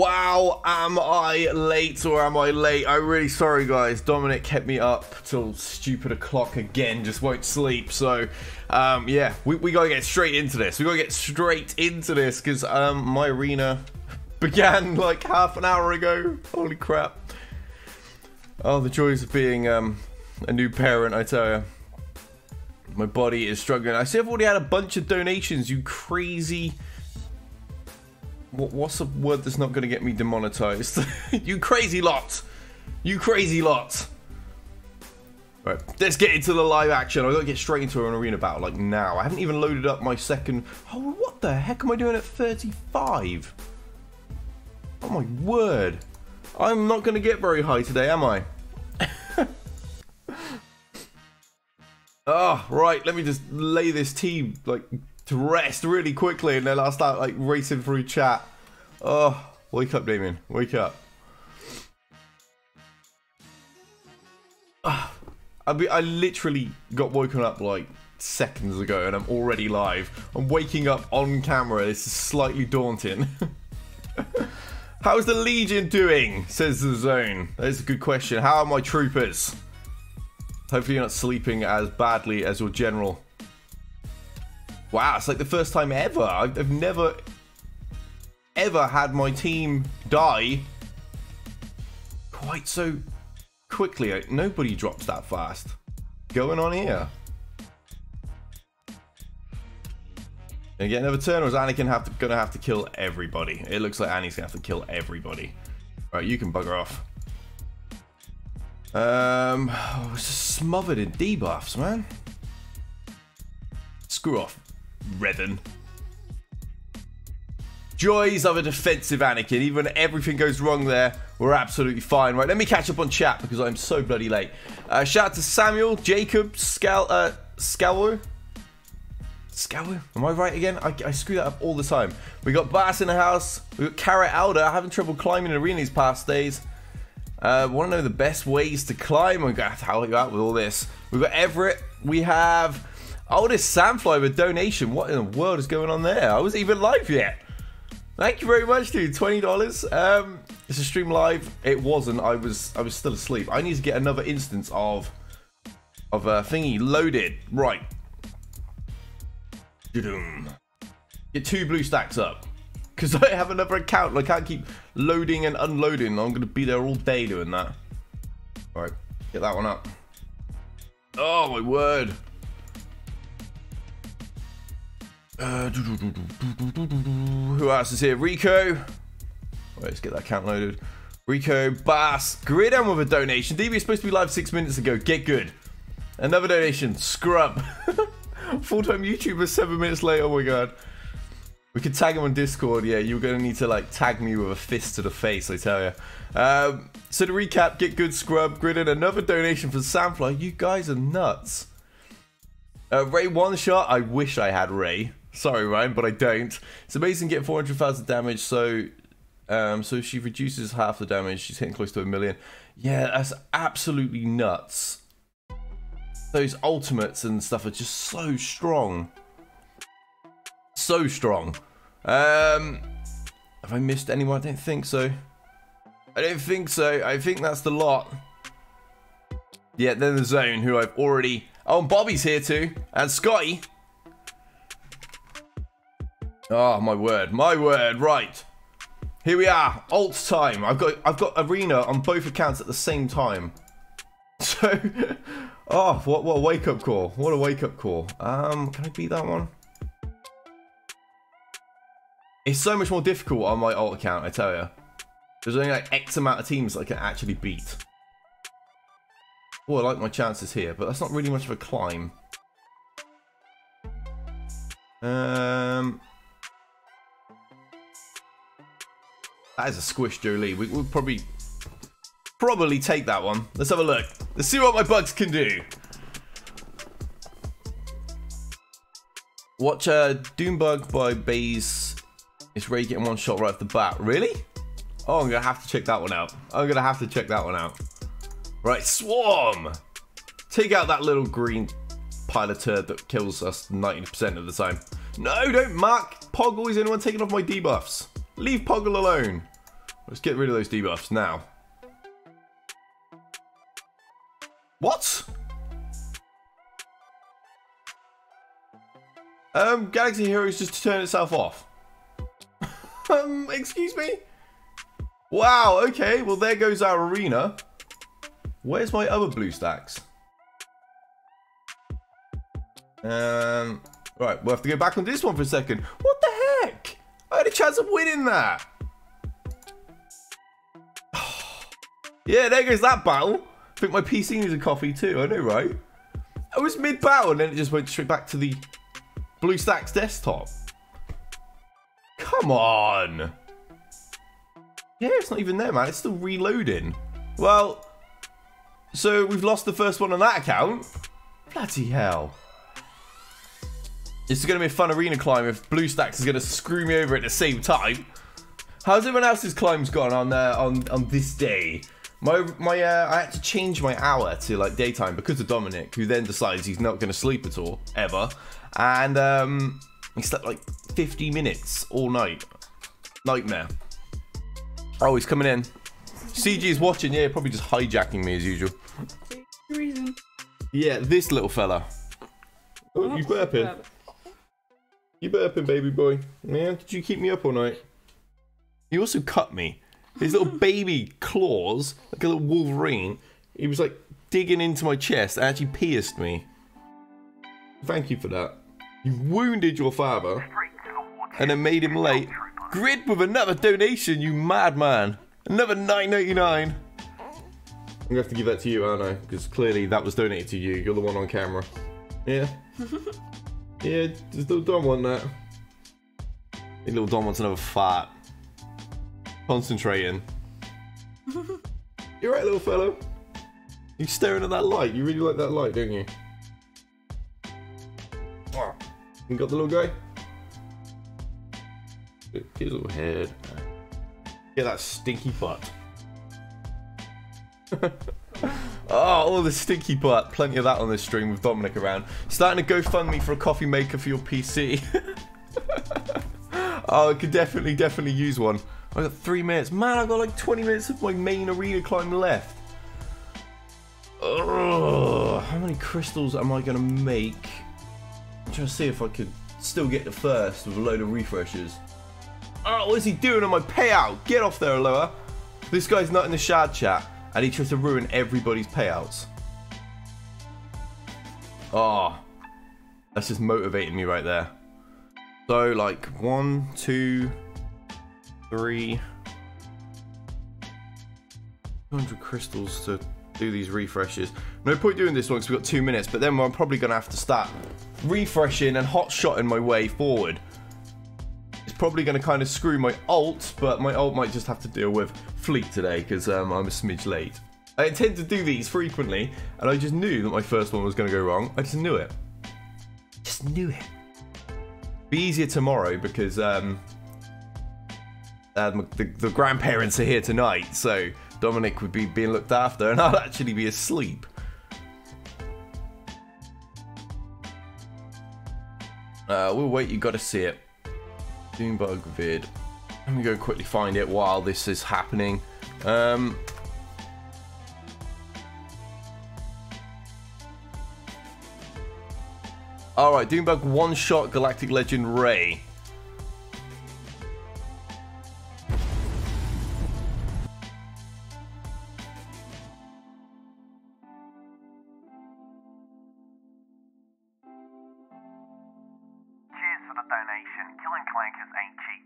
Wow, am I late or am I late? I'm really sorry, guys. Dominic kept me up till stupid o'clock again, just won't sleep. So, yeah, we gotta get straight into this. We gotta get straight into this because my arena began like half an hour ago. Holy crap. Oh, the joys of being a new parent, I tell you. My body is struggling. I see I've already had a bunch of donations, you crazy... What's the word that's not going to get me demonetized? You crazy lot. You crazy lot. All right, let's get into the live action. I've got to get straight into an arena battle, like, now. I haven't even loaded up my second... Oh, what the heck am I doing at 35? Oh, my word. I'm not going to get very high today, am I? Oh, right. Let me just lay this team, like... to rest really quickly, and then I'll start like racing through chat. Oh, wake up, Damien, wake up. I literally got woken up like seconds ago and I'm already live. I'm waking up on camera. This is slightly daunting. How's the Legion doing, says the Zone? That's a good question. How are my troopers? Hopefully you're not sleeping as badly as your general. Wow, it's like the first time ever. I've never, ever had my team die quite so quickly. Nobody drops that fast. Going on here. And get another turn, or is Anakin gonna have to kill everybody? It looks like Annie's gonna have to kill everybody. All right, you can bugger off. I was just smothered in debuffs, man. Screw off. Revan. Joys of a defensive Anakin. Even if everything goes wrong there, we're absolutely fine. Right, let me catch up on chat because I'm so bloody late. Shout out to Samuel, Jacob, Scour. Scour? Am I right again? I screw that up all the time. We got Bass in the house. We got Carrot Elder. Having trouble climbing an arena these past days. Want to know the best ways to climb? I'm going to help you out with all this. We've got Everett. We have... Oh, this Sandfly with donation. What in the world is going on there? I wasn't even live yet. Thank you very much, dude. $20. It's a stream live. It wasn't. I was still asleep. I need to get another instance of a thingy loaded. Right. Get 2 BlueStacks up. Because I have another account. I can't keep loading and unloading. I'm going to be there all day doing that. All right. Get that one up. Oh, my word. Who else is here? Rico. Right, let's get that count loaded. Rico, Bass, Gridham with a donation. DB is supposed to be live 6 minutes ago. Get good. Another donation. Scrub. Full-time YouTuber 7 minutes later. Oh my god. We could tag him on Discord. Yeah, you're going to need to like tag me with a fist to the face, I tell you. So to recap, get good, Scrub, Gridham. Another donation for Sandfly. You guys are nuts. Ray one shot. I wish I had Ray. Sorry, Ryan, but I don't. It's amazing getting 400,000 damage, so she reduces half the damage. She's hitting close to 1 million. Yeah, that's absolutely nuts. Those ultimates and stuff are just so strong. So strong. Have I missed anyone? I don't think so. I don't think so. I think that's the lot. Yeah, then the Zone, who I've already... Oh, and Bobby's here too. And Scotty... Oh my word, my word. Right, here we are, alt time. I've got arena on both accounts at the same time, so oh, what a wake-up call, what a wake-up call. Can I beat that one? It's so much more difficult on my alt account, I tell you. There's only like X amount of teams that I can actually beat. Oh, I like my chances here, but that's not really much of a climb. That is a squish, Jolie. We'll probably take that one. Let's have a look. Let's see what my bugs can do. Watch Doombug by Baze. It's Ray getting one shot right off the bat. Really? Oh, I'm going to have to check that one out. I'm going to have to check that one out. Right, Swarm. Take out that little green pilot turd that kills us 90% of the time. No, don't mark Poggle. Is anyone taking off my debuffs? Leave Poggle alone. Let's get rid of those debuffs now. What? Galaxy Heroes just to turn itself off. Excuse me? Wow, okay, well there goes our arena. Where's my other BlueStacks? Right, we'll have to go back on this one for a second. What the heck? I had a chance of winning that. Yeah, there goes that battle. I think my PC needs a coffee too, I know, right? I was mid-battle and then it just went straight back to the BlueStacks desktop. Come on. Yeah, it's not even there, man. It's still reloading. Well, so we've lost the first one on that account. Bloody hell. This is going to be a fun arena climb if BlueStacks is going to screw me over at the same time. How's everyone else's climbs gone on this day? I had to change my hour to like daytime because of Dominic, who then decides he's not going to sleep at all, ever. And he slept like 50 minutes all night. Nightmare. Oh, he's coming in. CG is watching. Yeah, probably just hijacking me as usual. Reason. Yeah, this little fella. Oh, you burping. You burping, baby boy. Man, did you keep me up all night? You also cut me. His little baby claws, like a little Wolverine, he was like digging into my chest and actually pierced me. Thank you for that. You wounded your father and then made him late. Grid with another donation, you madman. Another $9.99. I'm gonna have to give that to you, aren't I? Because clearly that was donated to you. You're the one on camera. Yeah. Yeah, does little Dom want that? I think little Dom wants another fart. Concentrating. You're right, little fellow. You're staring at that light. You really like that light, don't you? You got the little guy? Get his little head. Get that stinky butt. Oh, all the stinky butt. Plenty of that on this stream with Dominic around. Starting to GoFundMe for a coffee maker for your PC. Oh, I could definitely use one. I got 3 minutes. Man, I got like 20 minutes of my main arena climb left. Ugh, how many crystals am I going to make? I'm trying to see if I could still get the first with a load of refreshes. Oh, what is he doing on my payout? Get off there, Aloha. This guy's not in the shard chat, and he tries to ruin everybody's payouts. Oh, that's just motivating me right there. So, like, 1, 2, 3, 200 crystals to do these refreshes. No point doing this one because we've got 2 minutes, but then I'm probably going to have to start refreshing and hotshotting my way forward. It's probably going to kind of screw my ult, but my ult might just have to deal with fleet today because I'm a smidge late. I intend to do these frequently, and I just knew that my first one was going to go wrong. I just knew it. Just knew it. Be easier tomorrow because the grandparents are here tonight, so Dominic would be being looked after and I'll actually be asleep. We'll wait, you gotta see it. Doombug vid. Let me go quickly find it while this is happening. Alright, Doombug one-shot Galactic Legend Ray.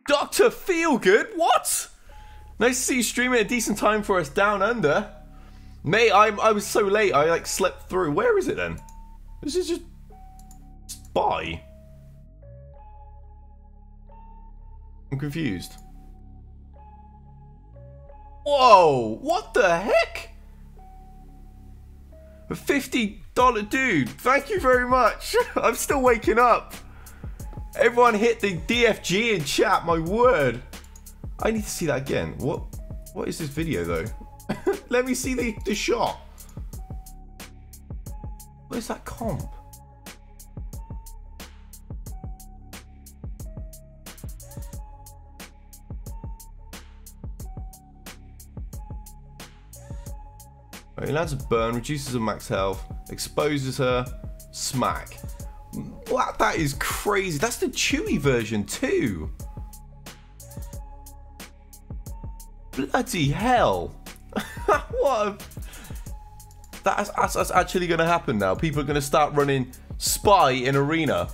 Dr. Feelgood? What? Nice to see you streaming a decent time for us down under. Mate, I was so late, I like slept through. Where is it then? This is just... Spy? I'm confused. Whoa! What the heck? A $50 dude. Thank you very much. I'm still waking up. Everyone hit the DFG in chat, my word. I need to see that again. What is this video though? Let me see the shot. Where's that comp? It allows a burn, reduces her max health, exposes her, smack. Wow, that is crazy. That's the Chewy version too. Bloody hell. What a... That's actually going to happen now. People are going to start running Spy in Arena.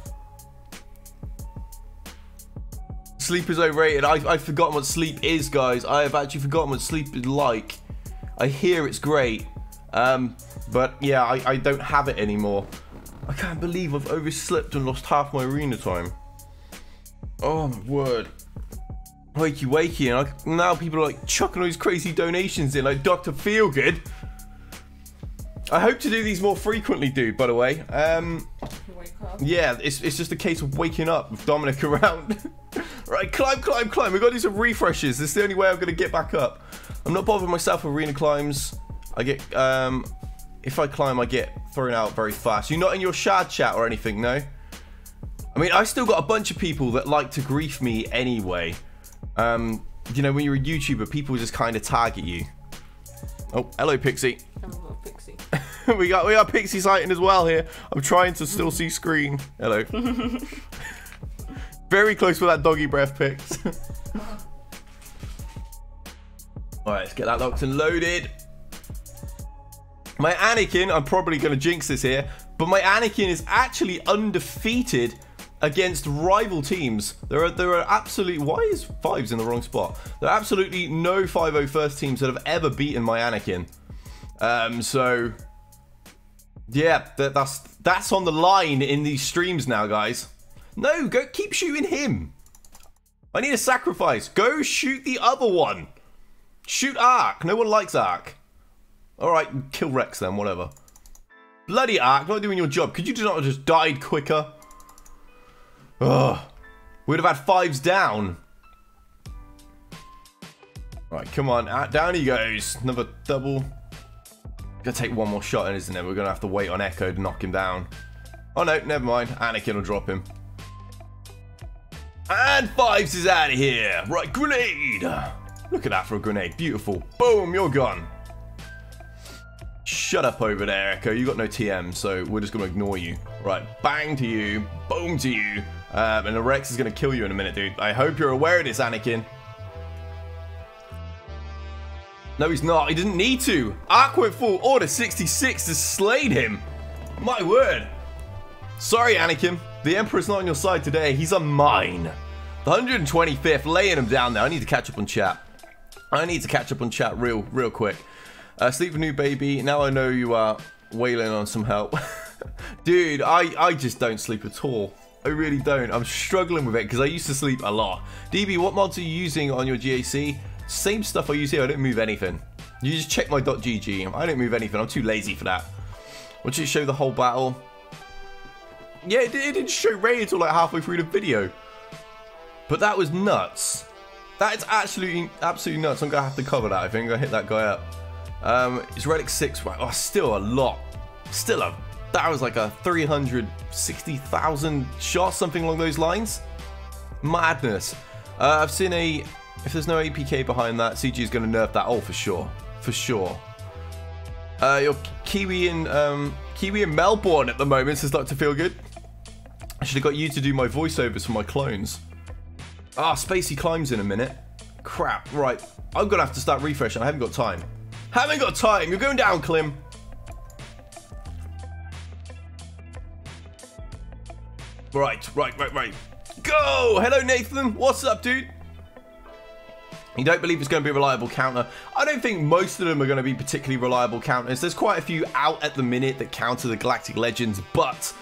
Sleep is overrated. I've forgotten what sleep is, guys. I have actually forgotten what sleep is like. I hear it's great. But yeah, I don't have it anymore. I can't believe I've overslept and lost half my arena time. Oh my word. Wakey wakey. And now people are like chucking all these crazy donations in like Dr. Feelgood. I hope to do these more frequently, dude, by the way. Wake up. Yeah, it's just a case of waking up with Dominic around. Right, climb, climb, climb. We've got to do some refreshes. This is the only way I'm going to get back up. I'm not bothering myself with arena climbs. I get, if I climb, I get thrown out very fast. You're not in your shard chat or anything, no? I mean, I still got a bunch of people that like to grief me anyway. You know, when you're a YouTuber, people just kind of target you. Oh, hello, Pixie. Hello, Pixie. we got Pixie sighting as well here. I'm trying to still see screen. Hello. Very close with that doggy breath, Pix. All right, let's get that locked and loaded. My Anakin, I'm probably going to jinx this here, but my Anakin is actually undefeated against rival teams. There are absolutely... Why is Fives in the wrong spot? There are absolutely no 501st teams that have ever beaten my Anakin. So, yeah, that's on the line in these streams now, guys. No, go keep shooting him. I need a sacrifice. Go shoot the other one. Shoot Ark. No one likes Ark. All right, kill Rex then, whatever. Bloody Ark, not doing your job. Could you not have just died quicker? Ugh. We'd have had Fives down. All right, come on. Down he goes. Another double. Gonna take one more shot in, isn't it? We're gonna have to wait on Echo to knock him down. Oh no, never mind. Anakin will drop him. And Fives is out of here. Right, grenade. Look at that for a grenade. Beautiful. Boom, you're gone. Shut up over there, Echo. You got no TM, so we're just gonna ignore you. Right, bang to you, boom to you, and the Rex is gonna kill you in a minute, dude. I hope you're aware of this, Anakin. No, he's not. He didn't need to. Arc went full. Order 66 has slayed him. My word. Sorry, Anakin. The Emperor's not on your side today. He's on mine. The 125th laying him down there. I need to catch up on chat. I need to catch up on chat real quick. Sleep with new baby. Now I know you are wailing on some help. Dude, I just don't sleep at all. I really don't. I'm struggling with it because I used to sleep a lot. DB, what mods are you using on your GAC? Same stuff I use here. I don't move anything. You just check my .gg. I don't move anything. I'm too lazy for that. Once you show the whole battle. Yeah, it didn't show Ray until like halfway through the video. But that was nuts. That is absolutely nuts. I'm going to have to cover that. I think I'm going to hit that guy up. It's Relic 6. Right? Oh, still a lot. Still a... That was like a 360,000 shot, something along those lines. Madness. I've seen a... If there's no APK behind that, CG is going to nerf that. Oh, for sure. For sure. You're Kiwi in Melbourne at the moment, says Dr. Feelgood. I should have got you to do my voiceovers for my clones. Ah, Spacey climbs in a minute. Crap. Right. I'm going to have to start refreshing. I haven't got time. Haven't got time. You're going down, Klim. Right. Go! Hello, Nathan. What's up, dude? You don't believe it's going to be a reliable counter? I don't think most of them are going to be particularly reliable counters. There's quite a few out at the minute that counter the Galactic Legends, but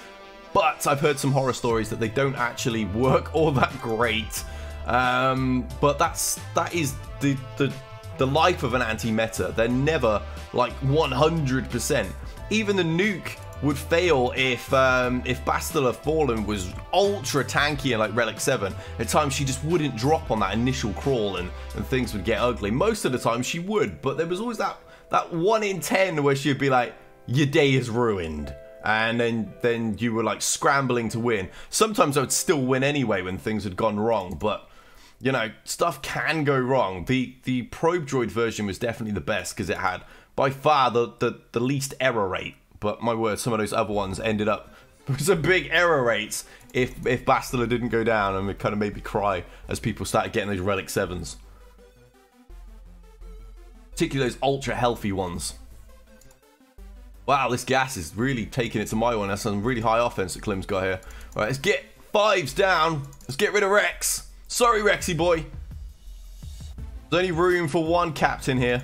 I've heard some horror stories that they don't actually work all that great. But that is the life of an anti-meta. They're never like 100%. Even the nuke would fail if Bastila Fallen was ultra tanky and like Relic 7. At times she just wouldn't drop on that initial crawl and things would get ugly. Most of the time she would, but there was always that 1 in 10 where she'd be like, your day is ruined. And then you were like scrambling to win. Sometimes I would still win anyway when things had gone wrong, but you know, stuff can go wrong. The probe droid version was definitely the best because it had by far the least error rate. But my word, some of those other ones ended up with some big error rates if Bastila didn't go down, and it kind of made me cry as people started getting those Relic 7s. Particularly those ultra healthy ones. Wow, this gas is really taking it to my one. That's some really high offense that Klim's got here. All right, let's get Fives down. Let's get rid of Rex. Sorry, Rexy boy. There's only room for one captain here.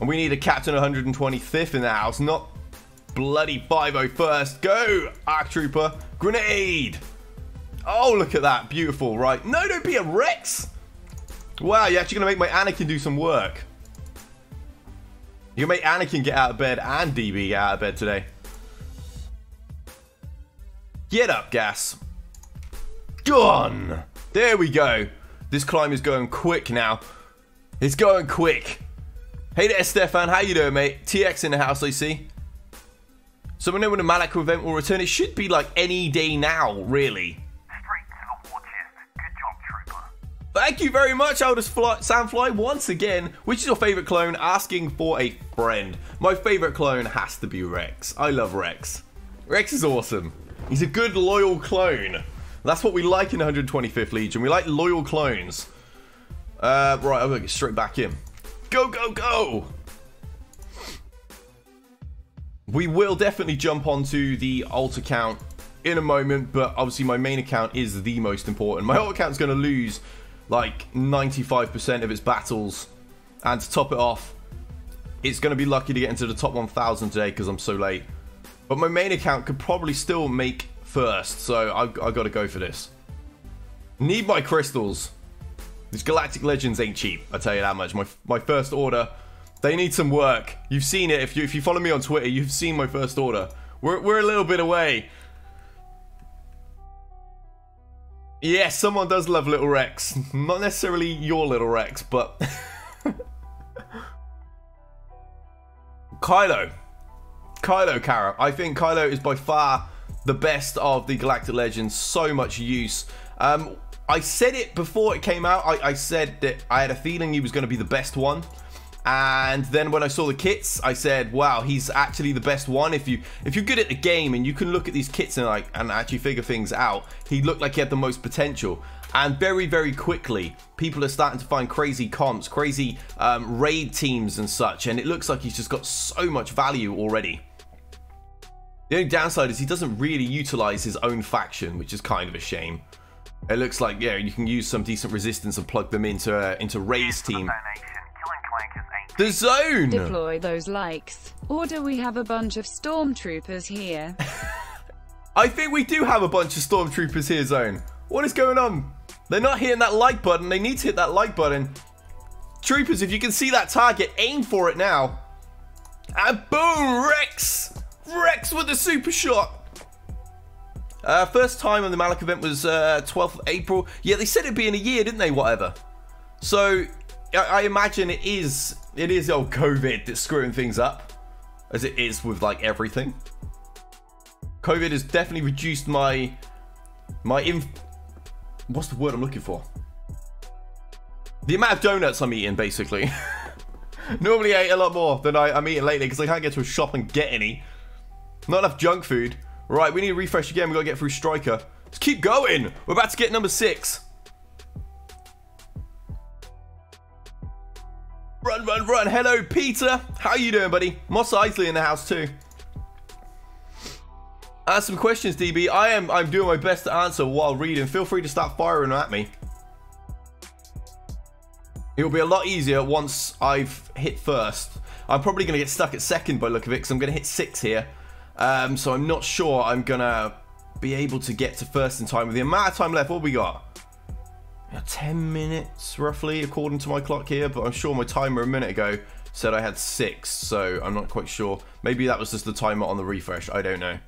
And we need a captain 125th in the house, not bloody 501st. Go, Arc Trooper. Grenade. Oh, look at that. Beautiful, right? No, don't be a Rex. Wow, you're actually going to make my Anakin do some work. You're going to make Anakin get out of bed and DB get out of bed today. Get up, gas. Gone. There we go. This climb is going quick now. It's going quick. Hey there, Stefan. How you doing, mate? TX in the house, I see. So we know when the Malakor event will return. It should be like any day now, really. Straight to the war chest. Good job, Trooper. Thank you very much, Eldest Sandfly, once again. Which is your favourite clone? Asking for a friend. My favourite clone has to be Rex. I love Rex. Rex is awesome. He's a good, loyal clone. That's what we like in the 125th Legion. We like loyal clones. Right, I'm going to get straight back in. Go, go, go! We will definitely jump onto the alt account in a moment, but obviously my main account is the most important. My alt account's going to lose like 95% of its battles, and to top it off, it's going to be lucky to get into the top 1,000 today because I'm so late. But my main account could probably still make first, so I've got to go for this. Need my crystals. These Galactic Legends ain't cheap, I tell you that much. My first order, they need some work. You've seen it. If you follow me on Twitter, you've seen my first order. We're a little bit away. Yes, yeah, someone does love Little Rex. Not necessarily your Little Rex, but... Kylo. Kylo Carrot. I think Kylo is by far the best of the Galactic Legends. So much use. I said it before it came out. I said that I had a feeling he was going to be the best one. And then when I saw the kits, I said, wow, he's actually the best one. If you're good at the game and you can look at these kits and like and actually figure things out, he looked like he had the most potential. And very, very quickly, people are starting to find crazy comps, crazy raid teams and such. And it looks like he's just got so much value already. The only downside is he doesn't really utilize his own faction, which is kind of a shame. It looks like, yeah, you can use some decent resistance and plug them into Ray's team. The zone! Deploy those likes. Or do we have a bunch of stormtroopers here? I think we do have a bunch of stormtroopers here, zone. What is going on? They're not hitting that like button. They need to hit that like button. Troopers, if you can see that target, aim for it now. And boom, Rex! Rex with the super shot. First time on the Malak event was 12th of April. Yeah, they said it'd be in a year, didn't they? Whatever. So I imagine it is old COVID that's screwing things up, as it is with like everything. COVID has definitely reduced what's the word I'm looking for? The amount of donuts I'm eating, basically. Normally I eat a lot more than I'm eating lately because I can't get to a shop and get any. Not enough junk food. Right, we need to refresh again. We've got to get through Striker. Let's keep going. We're about to get number 6. Run, run, run. Hello, Peter. How you doing, buddy? Moss Isley in the house too. Ask some questions, DB. I'm doing my best to answer while reading. Feel free to start firing at me. It'll be a lot easier once I've hit first. I'm probably going to get stuck at second by the look of it because I'm going to hit 6 here. So I'm not sure I'm going to be able to get to first in time. With the amount of time left, what have we got? 10 minutes roughly according to my clock here, but I'm sure my timer a minute ago said I had 6, so I'm not quite sure. Maybe that was just the timer on the refresh. I don't know.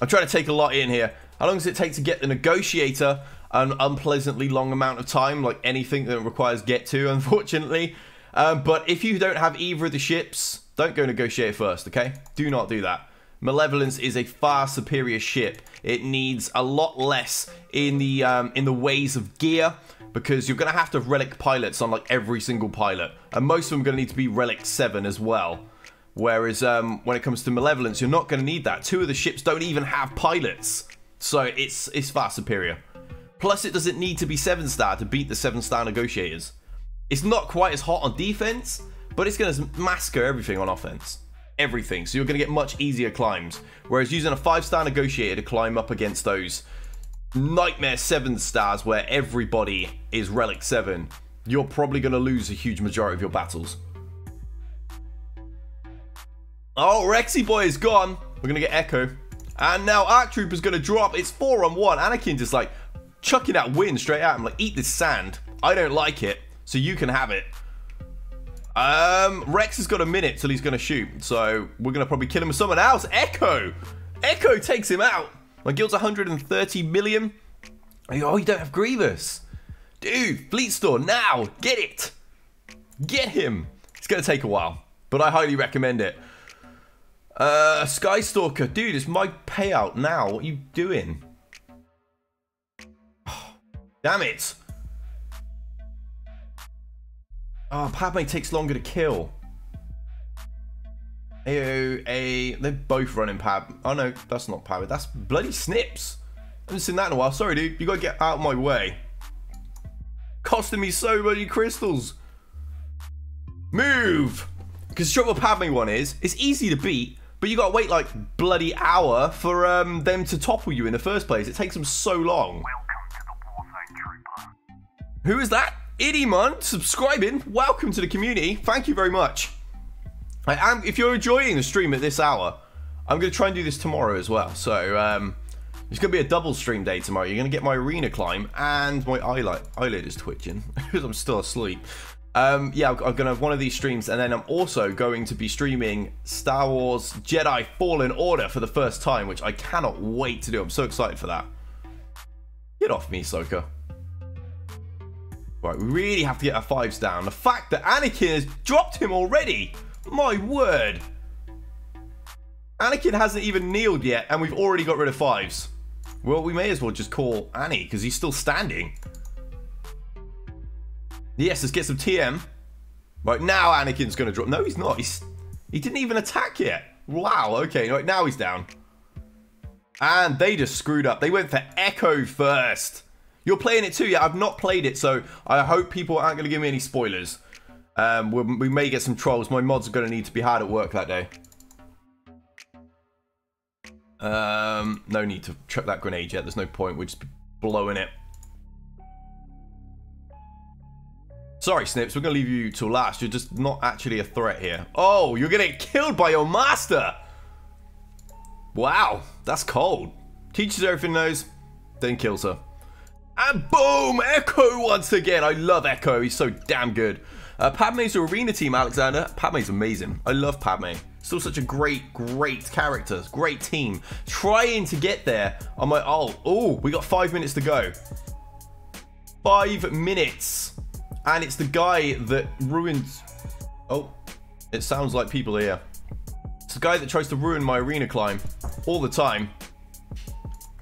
I'm trying to take a lot in here. How long does it take to get the Negotiator? An unpleasantly long amount of time, like anything that requires get to, unfortunately. But if you don't have either of the ships, don't go Negotiator first, okay? Do not do that. Malevolence is a far superior ship. It needs a lot less in the ways of gear. because you're going to have to relic pilots on like every single pilot, and most of them are going to need to be relic 7 as well. Whereas when it comes to Malevolence, you're not going to need that. 2 of the ships don't even have pilots, so it's far superior. Plus, it doesn't need to be 7-star to beat the 7-star negotiators. It's not quite as hot on defense, but it's going to massacre everything on offense. Everything. So you're going to get much easier climbs. Whereas using a 5-star negotiator to climb up against those nightmare 7-stars where everybody is relic 7, you're probably going to lose a huge majority of your battles. Oh, Rexy boy is gone. We're going to get Echo. And now Arc Trooper's going to drop. It's 4-on-1. Anakin just like chucking that wind straight at him. Like, eat this sand. I don't like it, so you can have it. Rex has got a minute till he's going to shoot. So we're going to probably kill him with someone else. Echo. Echo takes him out. My guild's 130 million. Oh, you don't have Grievous. Dude, Fleet Store now. Get it. Get him. It's going to take a while, but I highly recommend it. Skystalker. Dude, it's my payout now. What are you doing? Oh, damn it. Oh, Padme takes longer to kill. AOA. They're both running Pad. Oh, no, that's not Padme. That's bloody Snips. I haven't seen that in a while. Sorry, dude. You got to get out of my way. Costing me so many crystals. Move. Because the trouble with Padme one is, it's easy to beat, but you got to wait like bloody hour for them to topple you in the first place. It takes them so long. Welcome to the Warzone, Trooper. Who is that? Idiomon, subscribing. Welcome to the community. Thank you very much. I am. If you're enjoying the stream at this hour, I'm going to try and do this tomorrow as well. So it's going to be a double stream day tomorrow. You're going to get my arena climb, and my eyelid is twitching because I'm still asleep. Yeah, I'm going to have one of these streams, and then I'm also going to be streaming Star Wars Jedi Fallen Order for the first time, which I cannot wait to do. I'm so excited for that. Get off me, Ahsoka. Right, we really have to get our fives down. The fact that Anakin has dropped him already. My word. Anakin hasn't even kneeled yet, and we've already got rid of fives. Well, we may as well just call Annie, because he's still standing. Yes, let's get some TM. Right, now Anakin's going to drop. No, he's not. He didn't even attack yet. Wow, okay. Right, now he's down. And they just screwed up. They went for Echo first. You're playing it too, yeah? I've not played it, so I hope people aren't going to give me any spoilers. We may get some trolls. My mods are going to need to be hard at work that day. No need to chuck that grenade yet. There's no point. We're just blowing it. Sorry, Snips. We're going to leave you till last. You're just not actually a threat here. Oh, you're getting killed by your master. Wow, that's cold. Teaches everything knows, then kills her. And boom! Echo once again. I love Echo. He's so damn good. Padme's arena team, Alexander. Padme's amazing. I love Padme. Still such a great, great character. Great team. Trying to get there on my ult. Oh, we got 5 minutes to go. 5 minutes. And it's the guy that ruins... Oh, it sounds like people are here. It's the guy that tries to ruin my arena climb all the time.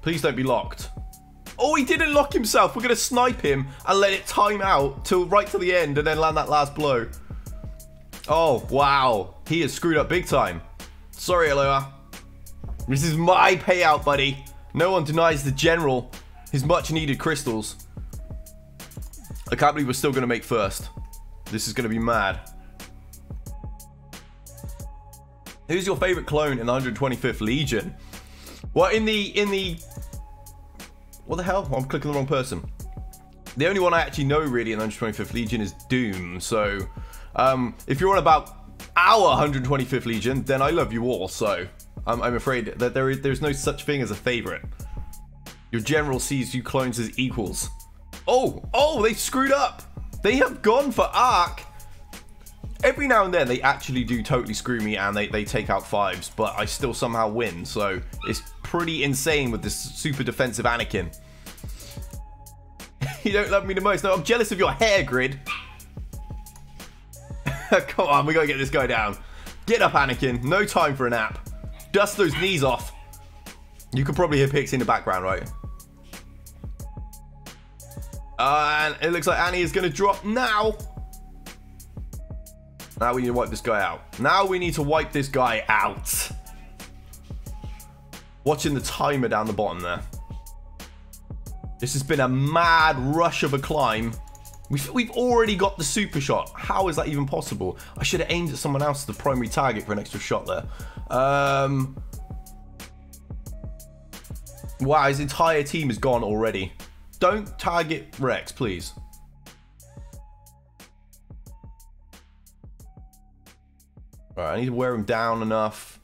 Please don't be locked. Oh, he didn't lock himself. We're going to snipe him and let it time out till right to the end and then land that last blow. Oh, wow. He has screwed up big time. Sorry, Aloha. This is my payout, buddy. No one denies the general his much-needed crystals. I can't believe we're still going to make first. This is going to be mad. Who's your favorite clone in the 125th Legion? Well, in the... What the hell? I'm clicking the wrong person. The only one I actually know really in 125th Legion is Doom. So if you're on about our 125th Legion, then I love you all. So I'm afraid that there's no such thing as a favorite. Your general sees you clones as equals. Oh, oh, they screwed up. They have gone for Arc. Every now and then they actually do totally screw me and they take out fives, but I still somehow win. So it's pretty insane with this super defensive Anakin. You don't love me the most. No, I'm jealous of your hair, Grid. Come on, we gotta get this guy down. Get up, Anakin. No time for a nap. Dust those knees off. You could probably hear Pixie in the background, right? And it looks like Annie is going to drop now. Now we need to wipe this guy out. Now we need to wipe this guy out. Watching the timer down the bottom there. This has been a mad rush of a climb. We've already got the super shot. How is that even possible? I should have aimed at someone else, the primary target, for an extra shot there. Wow, his entire team is gone already. Don't target Rex, please. All right, I need to wear him down enough.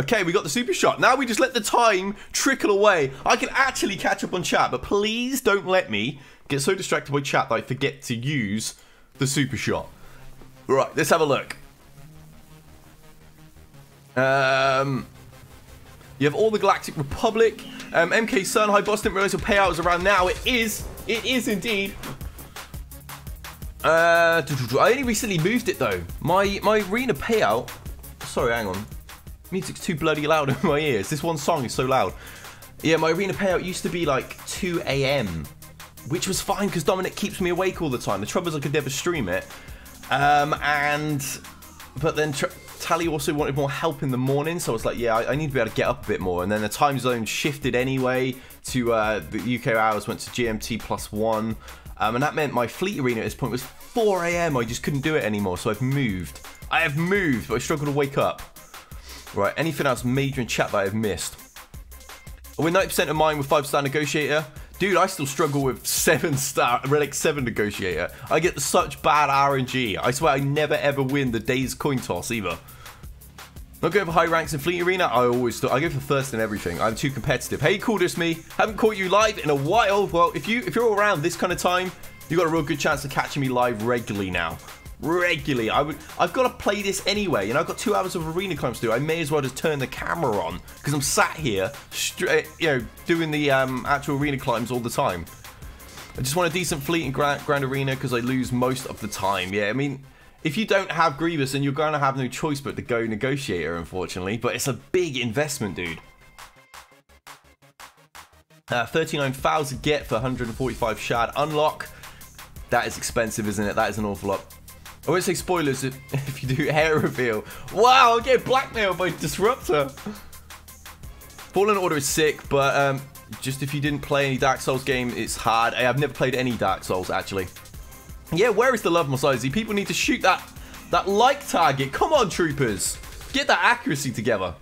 Okay, we got the super shot. Now we just let the time trickle away. I can actually catch up on chat, but please don't let me get so distracted by chat that I forget to use the super shot. All right, let's have a look. You have all the Galactic Republic. MK Sun, hi boss, didn't realize your payout is around now. It is indeed. I only recently moved it though. My arena payout, sorry, hang on. Music's too bloody loud in my ears. This one song is so loud. Yeah, my arena payout used to be like 2 a.m., which was fine because Dominic keeps me awake all the time. The trouble is I could never stream it. But then Tally also wanted more help in the morning, so I was like, yeah, I need to be able to get up a bit more. And then the time zone shifted anyway to the UK hours, went to GMT+1. And that meant my fleet arena at this point was 4 a.m. I just couldn't do it anymore, so I've moved. I have moved, but I struggle to wake up. Right, anything else major in chat that I've missed? Oh, we're 90% of mine with 5-star Negotiator. Dude, I still struggle with 7-star Relic 7 Negotiator. I get such bad RNG. I swear I never ever win the day's coin toss either. Not going for high ranks in Fleet Arena. I always do. I go for first in everything. I'm too competitive. Hey, cool, just me. Haven't caught you live in a while. Well, if you're around this kind of time, you got a real good chance of catching me live regularly now. Regularly. I've got to play this anyway. You know, I've got 2 hours of arena climbs to do. I may as well just turn the camera on because I'm sat here, you know, doing the actual arena climbs all the time. I just want a decent fleet in Grand Arena because I lose most of the time. Yeah, I mean, if you don't have Grievous, then you're going to have no choice but to go Negotiator, unfortunately. But it's a big investment, dude. 39,000 get for 145 shad unlock. That is expensive, isn't it? That is an awful lot. I won't say spoilers if you do hair reveal. Wow, I'm getting blackmailed by Disruptor. Fallen Order is sick, but just if you didn't play any Dark Souls game, it's hard. I've never played any Dark Souls, actually. Yeah, where is the love, Mosizy? People need to shoot that like target. Come on, troopers. Get that accuracy together.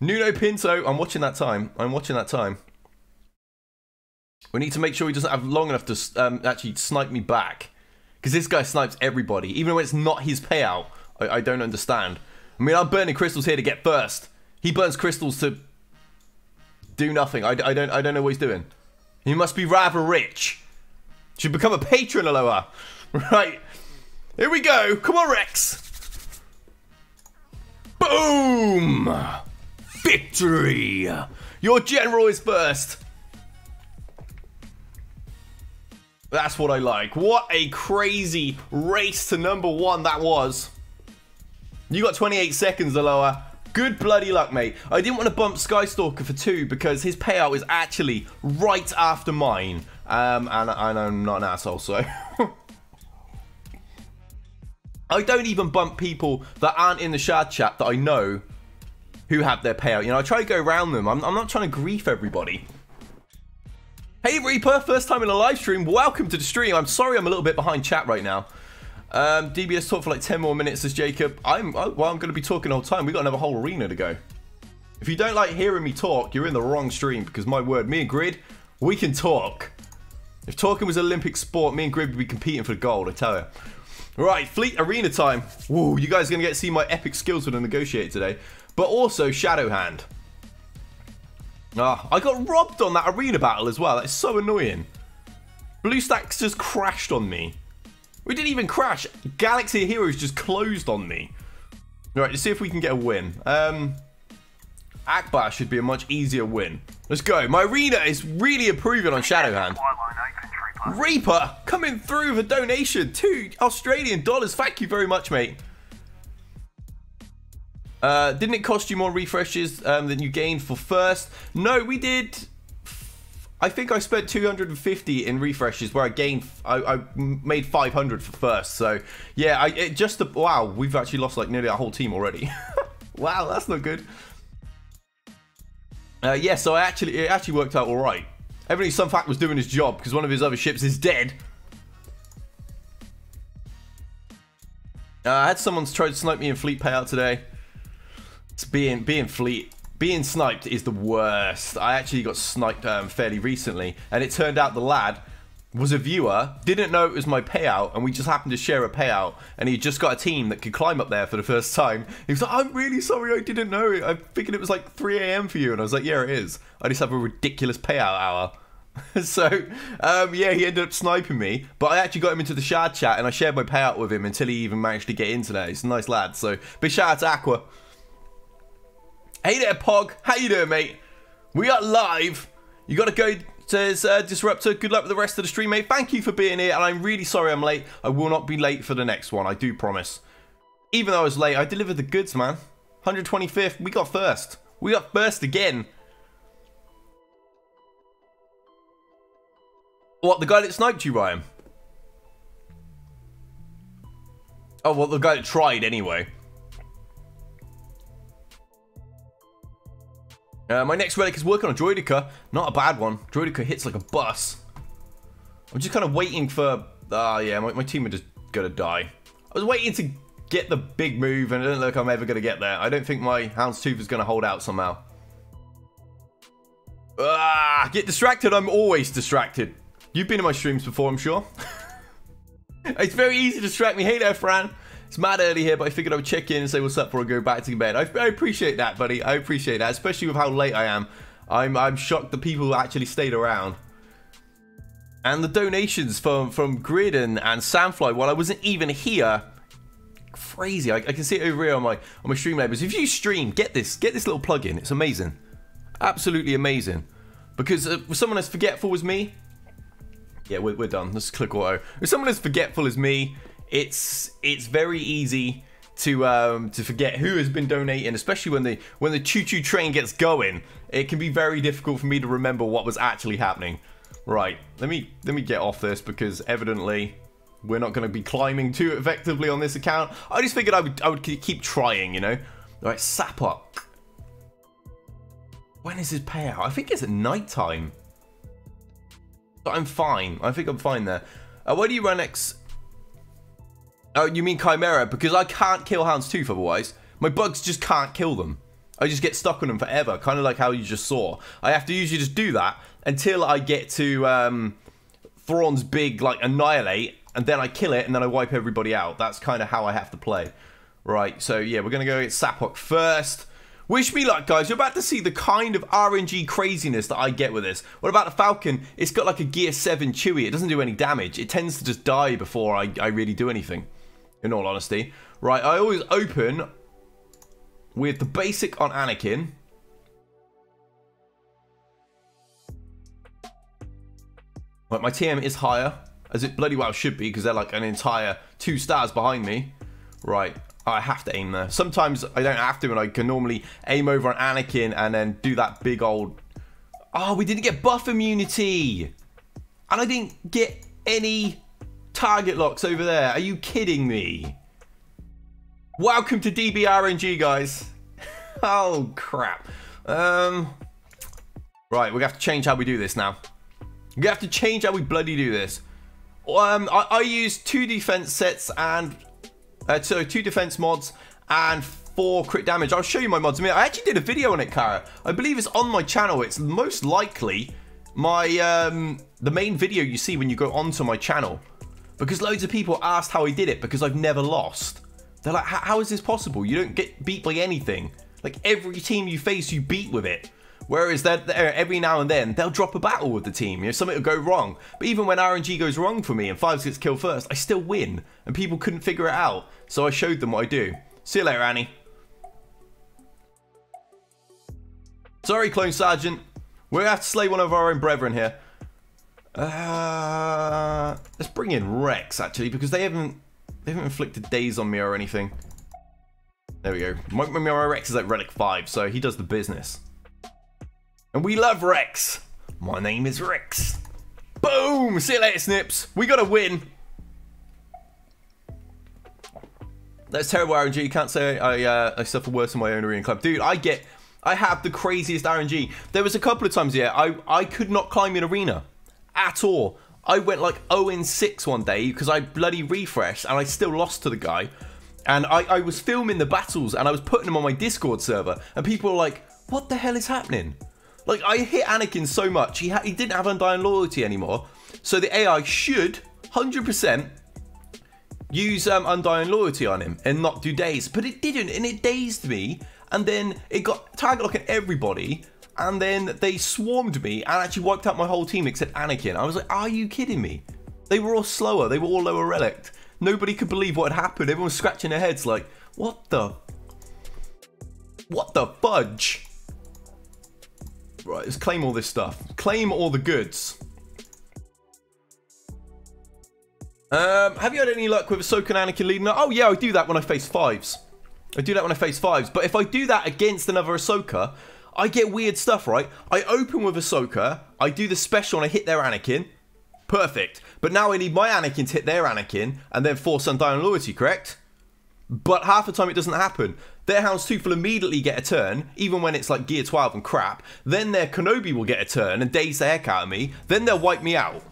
Nuno Pinto, I'm watching that time. I'm watching that time. We need to make sure he doesn't have long enough to actually snipe me back. Because this guy snipes everybody, even when it's not his payout. I don't understand. I mean, I'm burning crystals here to get first. He burns crystals to do nothing. I don't know what he's doing. He must be rather rich. Should become a patron, Aloha. Right. Here we go. Come on, Rex. Boom. Victory. Your general is first. That's what I like. What a crazy race to #1 that was. You got 28 seconds, Aloha. Good bloody luck, mate. I didn't want to bump Skystalker for 2 because his payout is actually right after mine. And I'm not an asshole, so. I don't even bump people that aren't in the shard chat that I know who have their payout. You know, I try to go around them. I'm not trying to grief everybody. Hey Reaper, first time in a live stream. Welcome to the stream. I'm sorry I'm a little bit behind chat right now. DBS talked for like 10 more minutes as Jacob. I'm going to be talking the whole time. We've got another whole arena to go. If you don't like hearing me talk, you're in the wrong stream because my word, me and Grid, we can talk. If talking was Olympic sport, me and Grid would be competing for gold, I tell you. Right, fleet arena time. Whoa, you guys are going to get to see my epic skills with a Negotiator today. But also ShadowHand. Ah, I got robbed on that arena battle as well. That's so annoying. BlueStacks just crashed on me. We didn't even crash. Galaxy Heroes just closed on me. All right, let's see if we can get a win. Akbar should be a much easier win. Let's go. My arena is really improving on ShadowHand. Reaper coming through with a donation. $2 Australian. Thank you very much, mate. Didn't it cost you more refreshes than you gained for first? No, we did I think I spent 250 in refreshes where I gained, I made 500 for first. So yeah, wow, we've actually lost like nearly our whole team already. Wow, that's not good. Yeah, so it actually worked out all right. Evidently Sun Fac was doing his job because one of his other ships is dead. I had someone try to snipe me in fleet payout today. It's being sniped is the worst. I actually got sniped fairly recently, and it turned out the lad was a viewer, didn't know it was my payout, and we just happened to share a payout, and he just got a team that could climb up there for the first time. He was like, I'm really sorry, I didn't know it. I figured it was like 3 AM for you, and I was like, yeah, it is. I just have a ridiculous payout hour. So, yeah, he ended up sniping me, but I actually got him into the shard chat, and I shared my payout with him until he even managed to get into there. He's a nice lad, so big shout out to Aqua. Hey there, Pog. How you doing, mate? We are live. You got to go, says Disruptor. Good luck with the rest of the stream, mate. Thank you for being here, and I'm really sorry I'm late. I will not be late for the next one. I do promise. Even though I was late, I delivered the goods, man. 125th. We got first. We got first again. What, the guy that sniped you, Ryan? Oh, well, the guy that tried anyway. My next relic is working on Droidika. Not a bad one. Droidika hits like a bus. I'm just kind of waiting for... yeah, my team are just going to die. I was waiting to get the big move, and it doesn't look like I'm ever going to get there. I don't think my Hound's Tooth is going to hold out somehow. Get distracted. I'm always distracted. You've been in my streams before, I'm sure. It's very easy to distract me. Hey there, Fran. It's mad early here, but I figured I would check in and say what's up before I go back to bed. I appreciate that, buddy. I appreciate that, especially with how late I am. I'm shocked that people actually stayed around. And the donations from Grid and Sandfly while I wasn't even here. Crazy. I can see it over here on my stream labels. If you stream, get this little plug-in. It's amazing. Absolutely amazing. Because if someone as forgetful as me... Yeah, we're done. Let's click auto. If someone as forgetful as me, it's very easy to forget who has been donating, especially when the choo-choo train gets going. It can be very difficult for me to remember what was actually happening. Right, let me get off this because evidently we're not going to be climbing too effectively on this account. I just figured I would keep trying, you know. All right, sap up. When is his payout? I think it's at night time. But I'm fine. I think I'm fine there. Why do you run X? Oh, you mean Chimera? Because I can't kill Hound's Tooth otherwise. My bugs just can't kill them. I just get stuck on them forever, kind of like how you just saw. I have to usually just do that until I get to Thrawn's big, like, Annihilate, and then I kill it, and then I wipe everybody out. That's kind of how I have to play. Right, so, yeah, we're going to go get Sapok first. Wish me luck, guys. You're about to see the kind of RNG craziness that I get with this. What about the Falcon? It's got like a Gear 7 Chewy. It doesn't do any damage. It tends to just die before I really do anything, in all honesty. Right, I always open with the basic on Anakin. Right, my TM is higher, as it bloody well should be, because they're like an entire 2 stars behind me. Right. I have to aim there. Sometimes I don't have to, and I can normally aim over on Anakin and then do that big old... Oh, we didn't get buff immunity! And I didn't get any target locks over there. Are you kidding me? Welcome to DBRNG, guys. Oh, crap. Right, we have to change how we do this now. We have to change how we bloody do this. I use 2 defense sets and... so 2 defense mods and 4 crit damage. I'll show you my mods in a minute. I actually did a video on it, Cara. I believe it's on my channel. It's most likely my the main video you see when you go onto my channel, because loads of people asked how I did it, because I've never lost. They're like, how is this possible? You don't get beat by anything. Like, every team you face, you beat with it. Whereas every now and then, they'll drop a battle with the team. You know, something will go wrong. But even when RNG goes wrong for me and Fives gets killed first, I still win. And people couldn't figure it out. So I showed them what I do. See you later, Annie. Sorry, Clone Sergeant. We're going to have to slay one of our own brethren here. Let's bring in Rex, actually, because they haven't inflicted days on me or anything. There we go. My Rex is like Relic 5, so he does the business. And we love Rex. My name is Rex. Boom! See you later, Snips. We got a win. That's terrible RNG. You can't say I suffer worse than my own arena club. Dude, I have the craziest RNG. There was a couple of times, yeah, I could not climb an arena at all. I went like 0-6 one day because I bloody refreshed and I still lost to the guy. And I was filming the battles and I was putting them on my Discord server. And people were like, what the hell is happening? Like, I hit Anakin so much. He didn't have Undying Loyalty anymore. So the AI should 100% use Undying Loyalty on him and not do daze. But it didn't, and it dazed me. And then it got target lock at everybody. And then they swarmed me and actually wiped out my whole team except Anakin. I was like, are you kidding me? They were all slower. They were all lower relic. Nobody could believe what had happened. Everyone was scratching their heads like, what the fudge? Right, let's claim all this stuff. Claim all the goods. Have you had any luck with Ahsoka and Anakin leading? Oh yeah, I do that when I face Fives. I do that when I face Fives. But if I do that against another Ahsoka, I get weird stuff, right? I open with Ahsoka. I do the special and I hit their Anakin. Perfect. But now I need my Anakin to hit their Anakin and then force Undying Loyalty, correct? But half the time it doesn't happen. Their Hound's Tooth will immediately get a turn, even when it's like gear 12 and crap. Then their Kenobi will get a turn and daze the heck out of me. Then they'll wipe me out.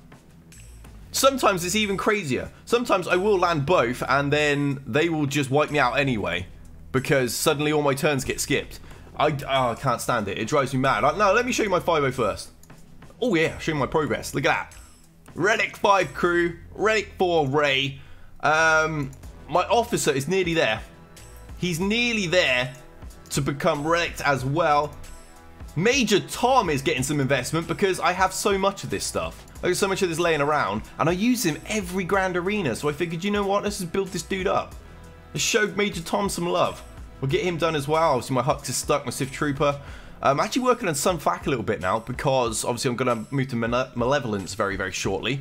Sometimes it's even crazier. Sometimes I will land both and then they will just wipe me out anyway. Because suddenly all my turns get skipped. I can't stand it. It drives me mad. No, let me show you my 5.0 first. Oh yeah, show you my progress. Look at that. Relic 5 crew, Relic 4 Ray. My officer is nearly there. He's nearly there to become relic as well. Major Tom is getting some investment because I have so much of this stuff. I got so much of this laying around and I use him every grand arena. So I figured, you know what? Let's just build this dude up. Let's show Major Tom some love. We'll get him done as well. Obviously my Hux is stuck, my Sith Trooper. I'm actually working on Sun Fac a little bit now because obviously I'm going to move to Malevolence very, very shortly.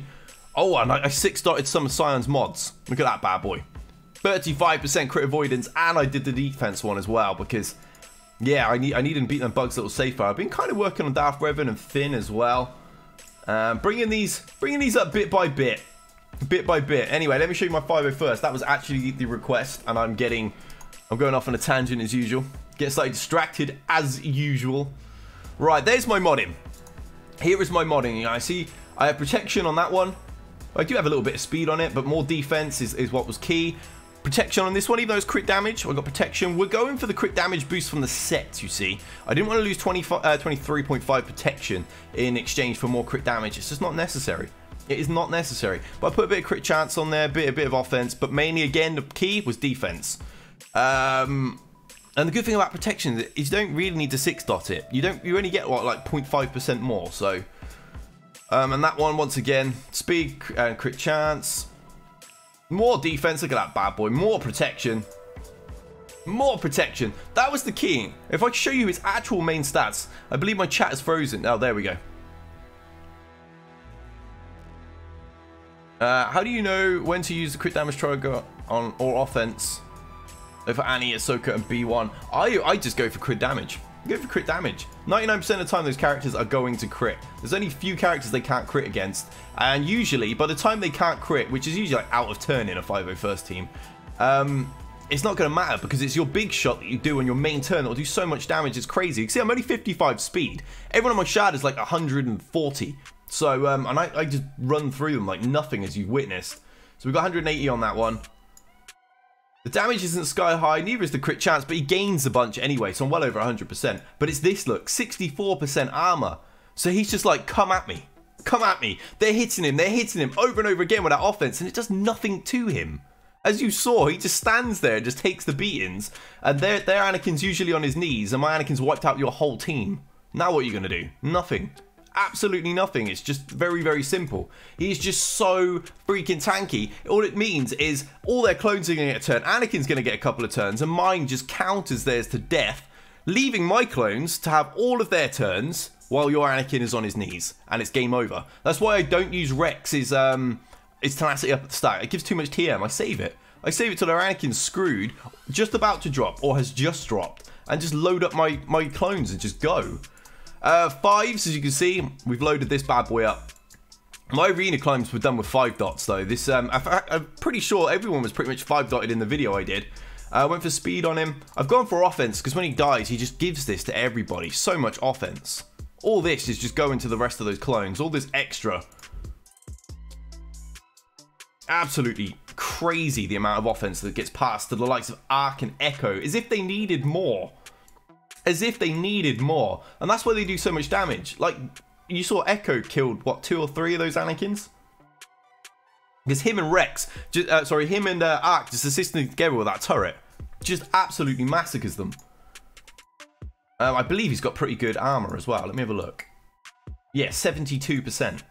Oh, and I 6-dotted some of Scion's mods. Look at that bad boy. 35% crit avoidance, and I did the defense one as well because, yeah, I need to beat them bugs a little safer. I've been kind of working on Darth Revan and Finn as well. Bringing these up bit by bit. Anyway, let me show you my 5.0 first. That was actually the request, and I'm going off on a tangent as usual. Get slightly distracted as usual. Right, there's my modding. Here is my modding. I see I have protection on that one. I do have a little bit of speed on it, but more defense is what was key. Protection on this one, even though it's crit damage. I got protection. We're going for the crit damage boost from the set, you see. I didn't want to lose 23.5 protection in exchange for more crit damage. It's just not necessary. It is not necessary. But I put a bit of crit chance on there, a bit of offense, but mainly, again, the key was defense. And the good thing about protection is you don't really need to 6-dot it. You only get, what, like 0.5% more, so... and that one, once again, speed and crit chance. More defense. Look at that bad boy. More protection. More protection. That was the key. If I show you his actual main stats, I believe my chat is frozen. Oh, there we go. How do you know when to use the crit damage trigger on or offense? For Annie, Ahsoka, and B1. I just go for crit damage. Go for crit damage. 99% of the time those characters are going to crit. There's only a few characters they can't crit against. And usually, by the time they can't crit, which is usually like out of turn in a 5.0 first team, it's not going to matter because it's your big shot that you do on your main turn that will do so much damage. It's crazy. You can see I'm only 55 speed. Everyone on my shard is like 140. So, and I just run through them like nothing, as you've witnessed. So we've got 180 on that one. The damage isn't sky high, neither is the crit chance, but he gains a bunch anyway, so I'm well over 100%. But it's this look, 64% armor. So he's just like, come at me. Come at me. They're hitting him over and over again with that offense, and it does nothing to him. As you saw, he just stands there and just takes the beatings. And their Anakin's usually on his knees, and my Anakin's wiped out your whole team. Now what are you going to do? Nothing. Absolutely nothing. It's just very, very simple. He's just so freaking tanky. All it means is all their clones are going to get a turn. Anakin's going to get a couple of turns and mine just counters theirs to death, leaving my clones to have all of their turns while your Anakin is on his knees and it's game over. That's why I don't use Rex's his tenacity up at the start. It gives too much TM. I save it. Till their Anakin's screwed, just about to drop or has just dropped, and just load up my clones and just go. Fives, as you can see, we've loaded this bad boy up. My arena climbs were done with 5 dots though. This, I'm pretty sure everyone was pretty much 5-dotted in the video I did. I went for speed on him. I've gone for offense because when he dies, he just gives this to everybody. So much offense. All this is just going to the rest of those clones. All this extra. Absolutely crazy the amount of offense that gets passed to the likes of Arc and Echo. As if they needed more. As if they needed more. And that's why they do so much damage. Like, you saw Echo killed, what, 2 or 3 of those Anakins? Because him and Rex, him and Arc just assisting together with that turret. Just absolutely massacres them. I believe he's got pretty good armor as well. Let me have a look. Yeah, 72%.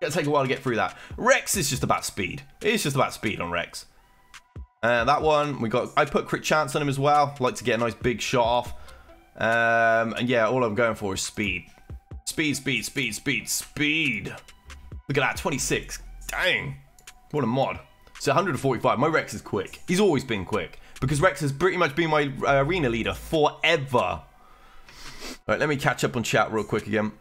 Gonna take a while to get through that. Rex is just about speed. It's just about speed on Rex. That one, we got. I put crit chance on him as well. Like to get a nice big shot off. And yeah, all I'm going for is speed. Speed, speed, speed, speed, speed. Look at that, 26. Dang. What a mod. So 145. My Rex is quick. He's always been quick. Because Rex has pretty much been my arena leader forever. All right, let me catch up on chat real quick again.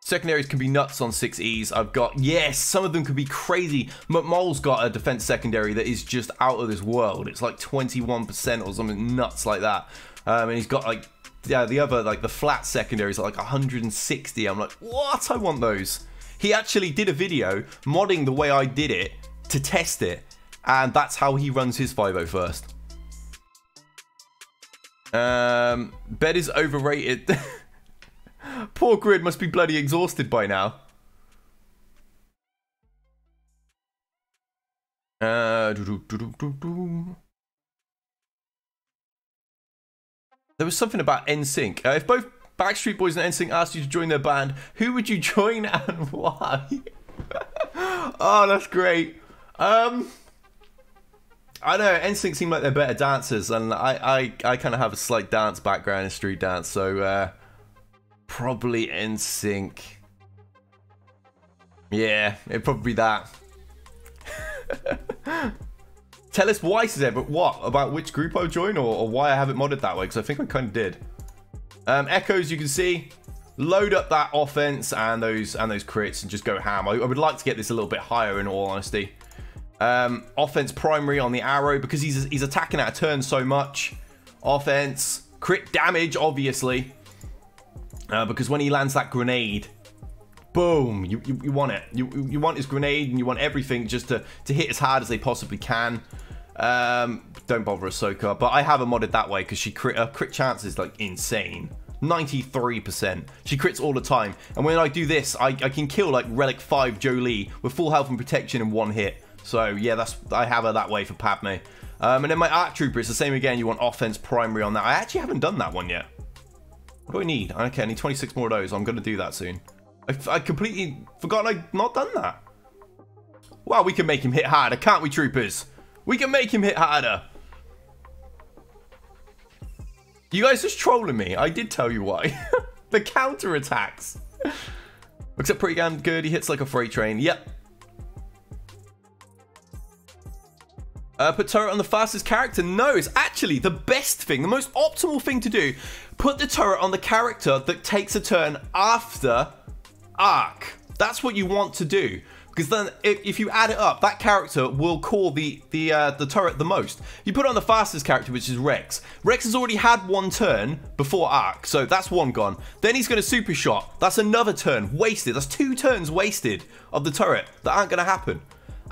Secondaries can be nuts on 6Es. I've got, yes, some of them could be crazy. McMole's got a defense secondary that is just out of this world. It's like 21% or something nuts like that. And he's got like, yeah, the other, like the flat secondaries are like 160. I'm like, what? I want those. He actually did a video modding the way I did it to test it. And that's how he runs his 501st. Bed is overrated. Poor Grid must be bloody exhausted by now. There was something about NSYNC. If both Backstreet Boys and NSYNC asked you to join their band, who would you join and why? Oh, that's great. I know, NSYNC seem like they're better dancers, and I kind of have a slight dance background in street dance, so... probably NSYNC. Yeah, it'd probably be that. Tell us why, says it, but what? About which group I would join or why I have it modded that way, because I think I kind of did. Echoes, you can see, load up that offense and those crits and just go ham. I would like to get this a little bit higher in all honesty. Offense primary on the arrow because he's attacking out of turn so much. Offense, crit damage, obviously. Because when he lands that grenade, boom, you want it. You want his grenade and you want everything just to hit as hard as they possibly can. Don't bother Ahsoka, but I have her modded that way because her crit chance is like insane. 93%. She crits all the time. And when I do this, I can kill like Relic 5 Jolie with full health and protection in 1 hit. So yeah, I have her that way for Padme. And then my Arc Trooper, it's the same again. You want offense primary on that. I actually haven't done that one yet. What do I need? Okay, I need 26 more of those. I'm going to do that soon. I completely forgot I'd not done that. Wow, we can make him hit harder, can't we, troopers? We can make him hit harder. You guys just trolling me. I did tell you why. The counterattacks. Looks pretty damn good. He hits like a freight train. Yep. Put turret on the fastest character? No, it's actually the best thing, the most optimal thing to do. Put the turret on the character that takes a turn after Arc. That's what you want to do. Because then if you add it up, that character will call the turret the most. You put it on the fastest character, which is Rex. Rex has already had 1 turn before Arc, so that's 1 gone. Then he's going to super shot. That's another turn wasted. That's 2 turns wasted of the turret that aren't going to happen.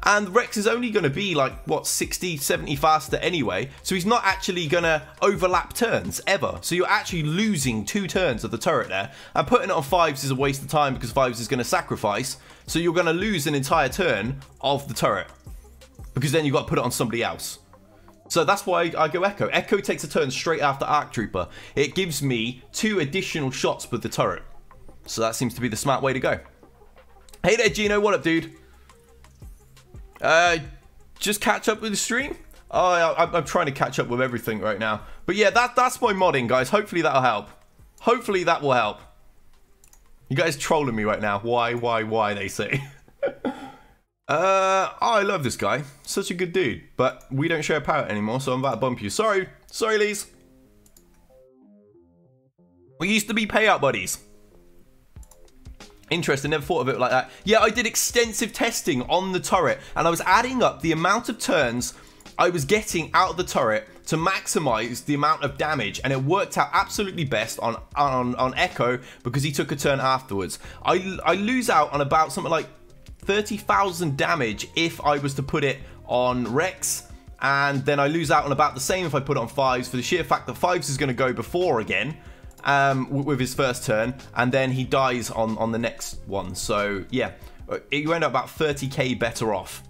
And Rex is only going to be like, what, 60, 70 faster anyway. So he's not actually going to overlap turns ever. So you're actually losing 2 turns of the turret there. And putting it on Fives is a waste of time because Fives is going to sacrifice. So you're going to lose an entire turn of the turret. Because then you've got to put it on somebody else. So that's why I go Echo. Echo takes a turn straight after Arc Trooper. It gives me 2 additional shots with the turret. So that seems to be the smart way to go. Hey there, Gino. What up, dude? Just catch up with the stream. I'm trying to catch up with everything right now, but yeah, that's my modding, guys. Hopefully that'll help. Hopefully that will help. You guys trolling me right now. Why they say. I love this guy, such a good dude, but we don't share a parrot anymore, so I'm about to bump you. Sorry Lise. We used to be payout buddies. Interesting, never thought of it like that. Yeah, I did extensive testing on the turret, and I was adding up the amount of turns I was getting out of the turret to maximize the amount of damage, and it worked out absolutely best on Echo because he took a turn afterwards. I lose out on about something like 30,000 damage if I was to put it on Rex, and then I lose out on about the same if I put it on Fives, for the sheer fact that Fives is going to go before again with his first turn, and then he dies on the next one. So yeah, you end up about 30k better off.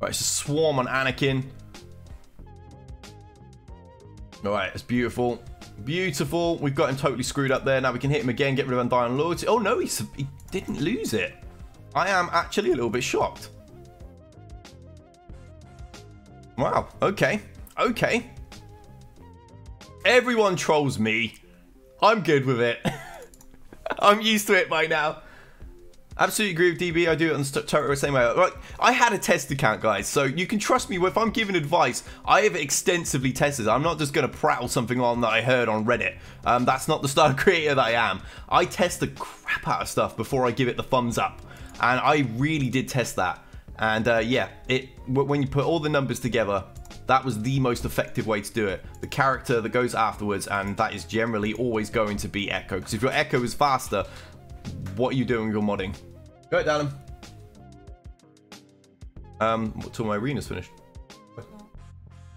Right, it's a swarm on Anakin. All right, it's beautiful. Beautiful. We've got him totally screwed up there. Now we can hit him again, get rid of undying loyalty. Oh, no, he didn't lose it. I am actually a little bit shocked. Wow. Okay. Okay. Everyone trolls me. I'm good with it. I'm used to it by now. Absolutely agree with DB. I do it on the turret the same way. Right, I had a test account, guys, so you can trust me. If I'm giving advice, I have extensively tested. I'm not just going to prattle something on that I heard on Reddit. That's not the style of creator that I am. I test the crap out of stuff before I give it the thumbs up, and I really did test that. And yeah, when you put all the numbers together, that was the most effective way to do it. The character that goes afterwards, and that is generally always going to be Echo, because if your Echo is faster, what are you doing with your modding? Go down him. What till my arena's finished?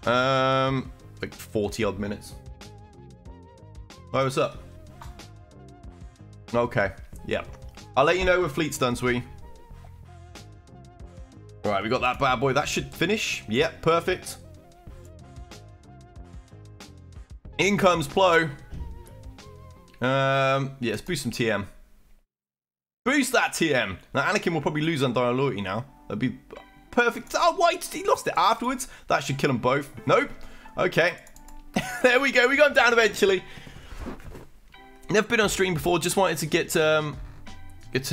Like 40 odd minutes. Oh, what's up? Okay, yeah. I'll let you know when fleet's done, sweetie. All right, we got that bad boy. That should finish. Yep, yeah, perfect. In comes Plo. Yeah, let's boost some TM. Boost that TM. Now, Anakin will probably lose undying loyalty now. That'd be perfect. Oh, why did he lost it afterwards? That should kill them both. Nope. Okay. There we go. We got him down eventually. Never been on stream before. Just wanted to get to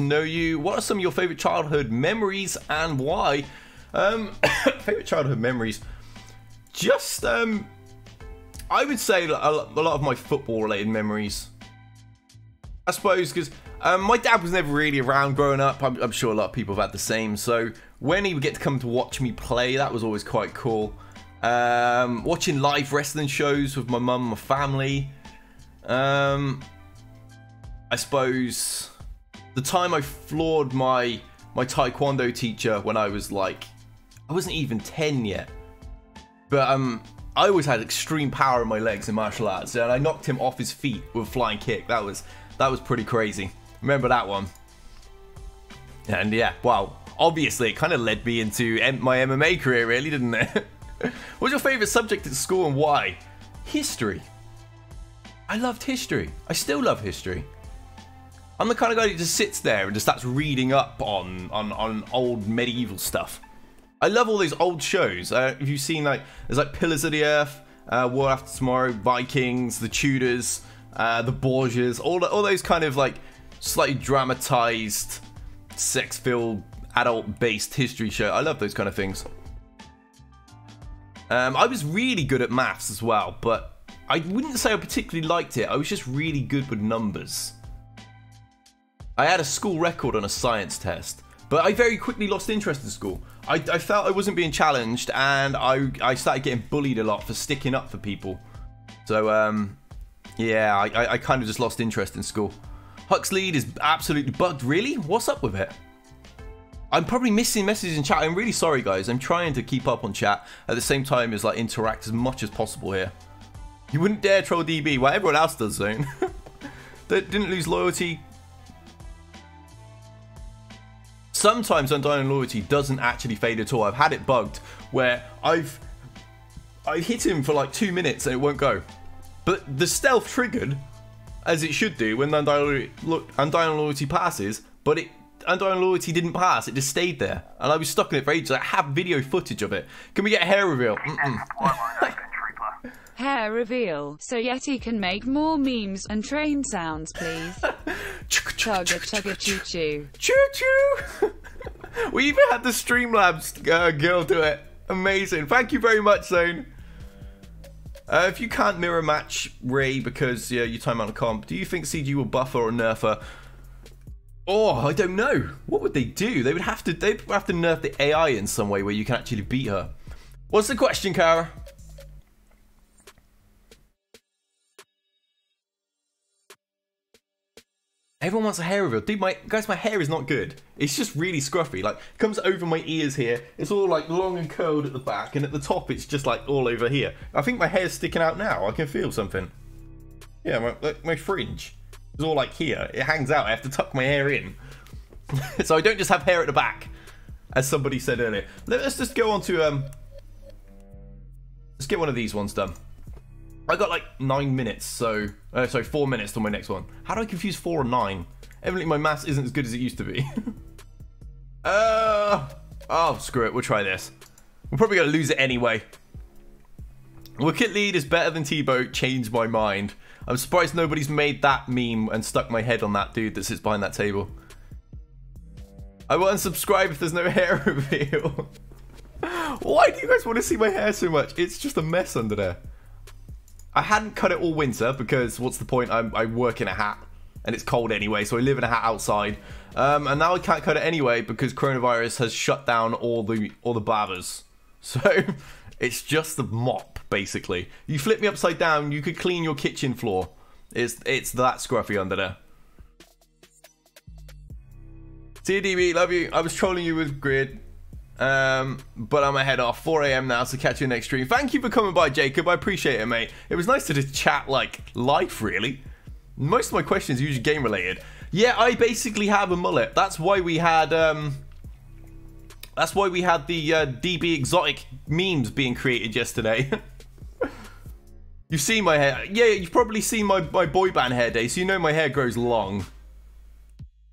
know you. What are some of your favorite childhood memories and why? Favorite childhood memories? Just, I would say a lot of my football-related memories, I suppose, because my dad was never really around growing up. I'm sure a lot of people have had the same. So when he would get to come to watch me play, that was always quite cool. Watching live wrestling shows with my mum and my family. I suppose the time I floored my taekwondo teacher when I was like, I wasn't even 10 yet. But I always had extreme power in my legs in martial arts, and I knocked him off his feet with a flying kick. That was pretty crazy. Remember that one. And yeah, well, obviously it kind of led me into my MMA career, really, didn't it? What's your favorite subject at school and why? History. I loved history. I still love history. I'm the kind of guy who just sits there and just starts reading up on old medieval stuff. I love all these old shows. If you've seen, like, there's like Pillars of the Earth, War After Tomorrow, Vikings, the Tudors, the Borgias, all those kind of like slightly dramatized, sex-filled, adult-based history show. I love those kind of things. I was really good at maths as well, but I wouldn't say I particularly liked it. I was just really good with numbers. I had a school record on a science test, but I very quickly lost interest in school. I felt I wasn't being challenged, and I started getting bullied a lot for sticking up for people. So, yeah, I kind of just lost interest in school. Huxley is absolutely bugged. Really? What's up with it? I'm probably missing messages in chat. I'm really sorry, guys. I'm trying to keep up on chat at the same time as, like, interact as much as possible here. You wouldn't dare troll DB. Well, everyone else does, Zone. They didn't lose loyalty. Sometimes undying loyalty doesn't actually fade at all. I've had it bugged where I've hit him for, like, 2 minutes and it won't go. But the stealth triggered, as it should do, when undying loyalty passes, but undying loyalty didn't pass, it just stayed there. And I was stuck in it for ages. I have video footage of it. Can we get a hair reveal? Hair reveal, so Yeti can make more memes and train sounds, please. Chugga chugga choo choo. Choo choo! We even had the Streamlabs girl do it. Amazing. Thank you very much, Zane. If you can't mirror match Ray because your time on a comp, do you think CG will buff her or nerf her? Oh, I don't know. What would they do? They would have to. They'd have to nerf the AI in some way where you can actually beat her. What's the question, Kara? Everyone wants a hair reveal. Dude, guys, my hair is not good. It's just really scruffy. Like, it comes over my ears here. It's all, like, long and curled at the back. And at the top, it's just, like, all over here. I think my hair's sticking out now. I can feel something. Yeah, my fringe is all, like, here. It hangs out. I have to tuck my hair in. So I don't just have hair at the back, as somebody said earlier. Let's just go on to, let's get one of these ones done. I got like 9 minutes, so sorry, 4 minutes till my next one. How do I confuse 4 and 9? Evidently my maths isn't as good as it used to be. Oh, screw it, we'll try this. We're probably gonna lose it anyway. Wicket lead is better than Tebow, changed my mind. I'm surprised nobody's made that meme and stuck my head on that dude that sits behind that table. I will unsubscribe if there's no hair reveal. Why do you guys want to see my hair so much? It's just a mess under there. I hadn't cut it all winter because what's the point? I work in a hat and it's cold anyway, so I live in a hat outside. And now I can't cut it anyway because coronavirus has shut down all the barbers. So it's just the mop basically. You flip me upside down, you could clean your kitchen floor. It's that scruffy under there. See DB, love you. I was trolling you with Grid. But I'm gonna head off 4 AM now, so catch you next stream. Thank you for coming by, Jacob. I appreciate it, mate. It was nice to just chat like life, really. Most of my questions are usually game related. Yeah, I basically have a mullet. That's why we had the DB exotic memes being created yesterday. You've seen my hair. Yeah, you've probably seen my boy band hair day, so you know my hair grows long.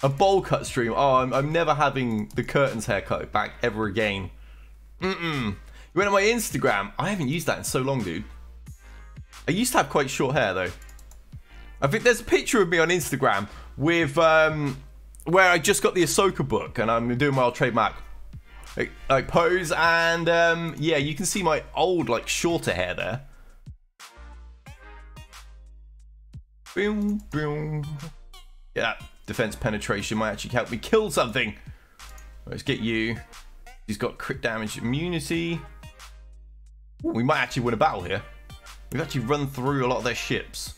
A bowl cut stream. Oh, I'm never having the curtains haircut back ever again. You went on my Instagram. I haven't used that in so long, dude. I used to have quite short hair, though. I think there's a picture of me on Instagram with where I just got the Ahsoka book, and I'm doing my old trademark like pose, and yeah, you can see my old, like, shorter hair there. Boom, boom. Yeah. Defense penetration might actually help me kill something. Let's get you. He's got crit damage immunity. Ooh, we might actually win a battle here. We've actually run through a lot of their ships.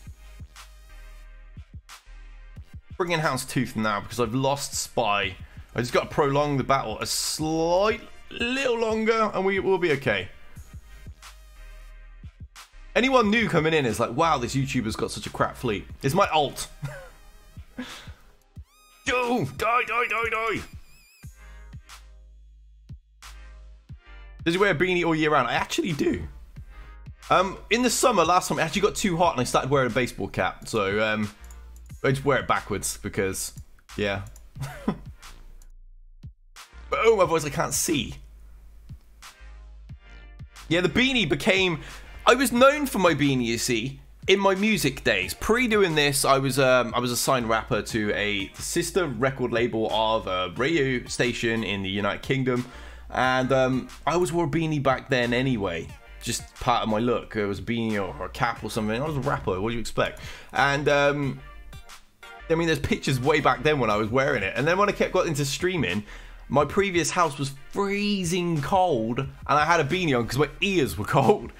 Bring in Hound's Tooth now because I've lost Spy. I just got to prolong the battle a slight little longer and we will be okay. Anyone new coming in is like, wow, this YouTuber's got such a crap fleet. It's my alt. Go! Die, die, die, die! Does he wear a beanie all year round? I actually do. In the summer, last time, it actually got too hot and I started wearing a baseball cap. So, I just wear it backwards because, yeah. But, oh, my voice, I can't see. Yeah, the beanie became... I was known for my beanie, you see. In my music days, pre-doing this, I was a signed rapper to a sister record label of a radio station in the United Kingdom, and I always wore a beanie back then anyway, just part of my look. It was a beanie or a cap or something. I was a rapper, what do you expect? And I mean, there's pictures way back then when I was wearing it, and then when I got into streaming, my previous house was freezing cold, and I had a beanie on because my ears were cold,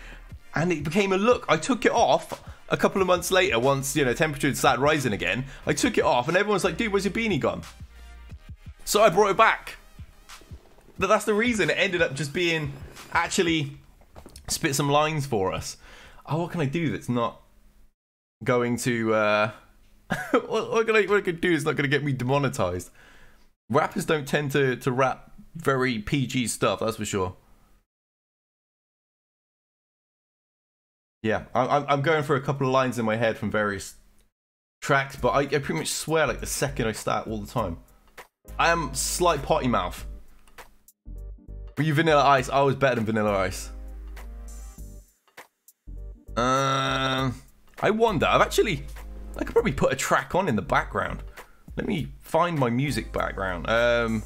and it became a look. I took it off. A couple of months later, once, you know, temperature had started rising again, I took it off and everyone's like, dude, where's your beanie gone? So I brought it back. But that's the reason it ended up just being, actually, spit some lines for us. Oh, what can I do that's not going to, what can I do that's not going to get me demonetized? Rappers don't tend to rap very PG stuff, that's for sure. Yeah, I'm going for a couple of lines in my head from various tracks, but I pretty much swear like the second I start all the time. I am slight potty mouth. Were you Vanilla Ice? I was better than Vanilla Ice. I wonder, I could probably put a track on in the background. Let me find my music background. On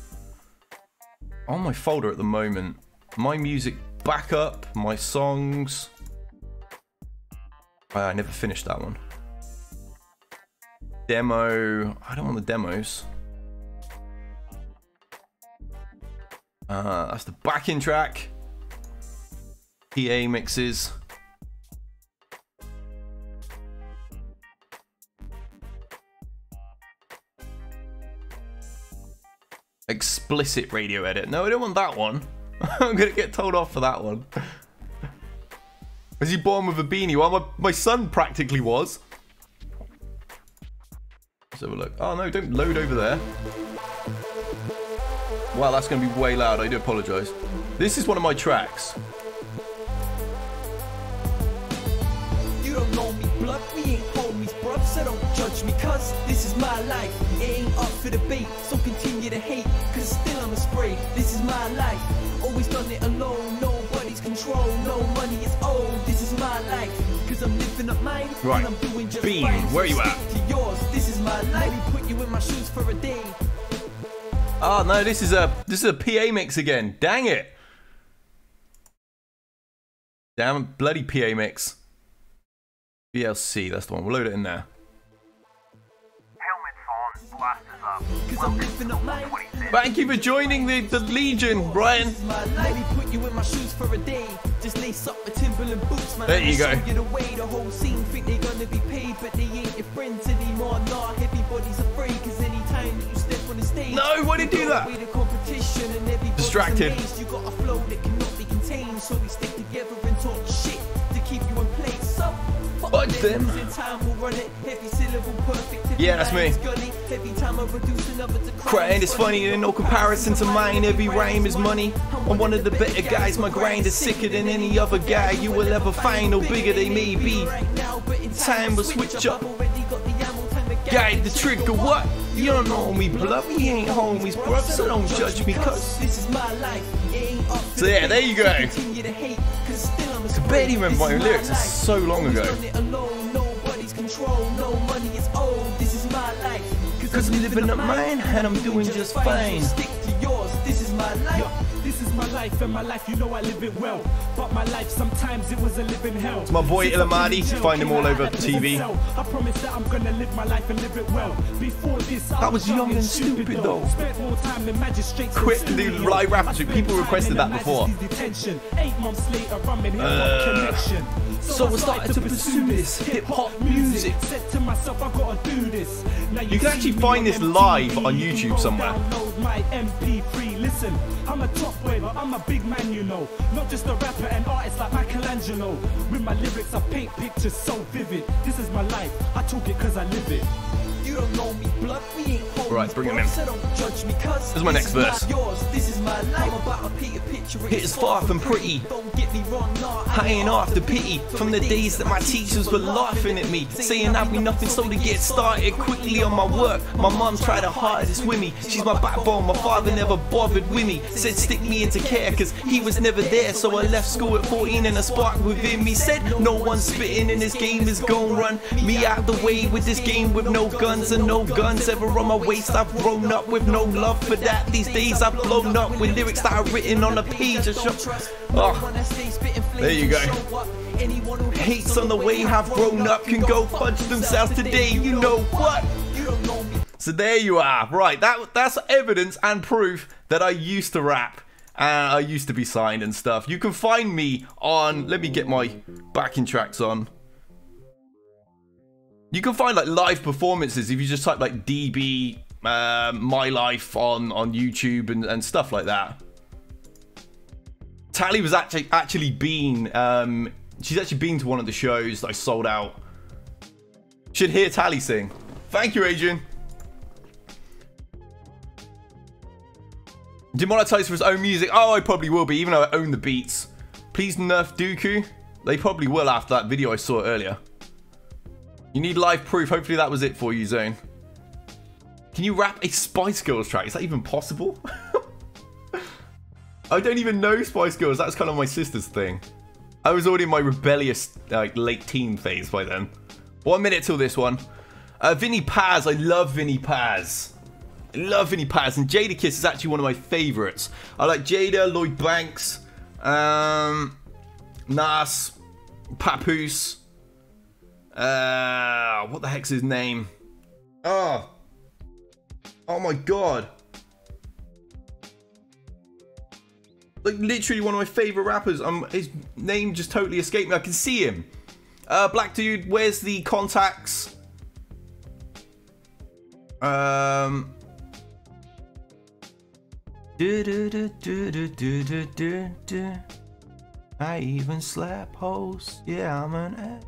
my folder at the moment, my music backup, my songs... I never finished that one. Demo. I don't want the demos. That's the backing track. PA mixes. Explicit radio edit. No, I don't want that one. I'm gonna get told off for that one. Was he born with a beanie? Well, my son practically was. Let's have a look. Oh no, don't load over there. Wow, that's gonna be way loud. I do apologize. This is one of my tracks. You don't know me, blood. We ain't homies, bruv. So don't judge me, cuz this is my life. It ain't up for debate, so continue to hate. Cause still I'm a spray. This is my life. Always done it alone. Nobody's control. No money is old. This is my life. Cause I'm living up mine. Right. And I'm doing just Bean, fine. Where you at? To yours. This is my life. We put you in my shoes for a day. Oh no, this is a PA mix again. Dang it. Damn bloody PA mix. BLC, that's the one. We'll load it in there. Helmets on, blasters up. Thank you for joining the Legion, Brian. There you go. No, why did you do that? Distracted. You got a flow that cannot be contained, so we stick together and talk shit to keep you in place. So fuck them. Yeah, that's me. Grind is funny and no comparison to mine. Every rhyme is money. I'm one of the better guys. My grind is sicker than any other guy you will ever find. No bigger they may be. Time will switch up. Guide the trigger, what? You don't know me, bluff. We ain't homies, bruv, so don't judge me, cuz this is my life. So yeah, there you go. I barely remember my own lyrics, it's so long ago. Cuz I'm living up mine, and I'm doing just fine. This is my life, and my life, you know I live it well. But my life, sometimes it was a living hell. It's my boy Illamadi, find him all over TV. I promise that I'm gonna live my life and live it well. Before this, I was young and stupid though. Spent more time in magistrates. Quit the lie rap. People requested that before. 8 months later, I'm in hip-hop connection. So I started to pursue this hip-hop music. Said to myself, I gotta do this. You can actually find this live on YouTube somewhere. Listen, I'm a top waver, I'm a big man, you know. Not just a rapper and artist like Michelangelo. With my lyrics, I paint pictures so vivid. This is my life, I took it cause I live it. You don't know me, blood, we ain't homies. Right, bring him in. So don't judge me, cuz this is my next verse. This is my life. I'm about to paint a picture. It is far from pretty. Don't get me wrong, nah, I ain't after pity. From the days that my teachers were laughing at me, saying I'd be nothing, so to get started quickly on my work. My mum tried her hardest with me. She's my backbone, my father never bothered with me. Said stick me into care, cuz he was never there. So I left school at 14 and a spark within me said no one spitting in this game is gonna run me out the way with this game with no guns. And no guns ever on my waist. I've grown up with no love for that. These days I've blown up with lyrics that are written on a page. Oh, there you go. Hates on the way have grown up can go punch themselves today. You know what? So there you are. Right, that's evidence and proof that I used to rap and I used to be signed and stuff. You can find me on. Let me get my backing tracks on. You can find like live performances if you just type like DB my life on YouTube and stuff like that. Tally was actually Bean. She's actually been to one of the shows that I sold out. Should hear Tally sing. Thank you, Adrian. Demonetized for his own music. Oh, I probably will be, even though I own the beats. Please nerf Dooku. They probably will after that video I saw earlier. You need live proof. Hopefully that was it for you, Zone. Can you rap a Spice Girls track? Is that even possible? I don't even know Spice Girls. That's kind of my sister's thing. I was already in my rebellious late teen phase by then. 1 minute till this one. Vinny Paz. I love Vinny Paz. I love Vinny Paz. And Jada Kiss is actually one of my favorites. I like Jada, Lloyd Banks, Nas, Papoose. What the heck's his name? Oh. Oh my god. Like, literally one of my favorite rappers. His name just totally escaped me. I can see him. Black dude, where's the contacts? I even slap holes. Yeah, I'm an ass.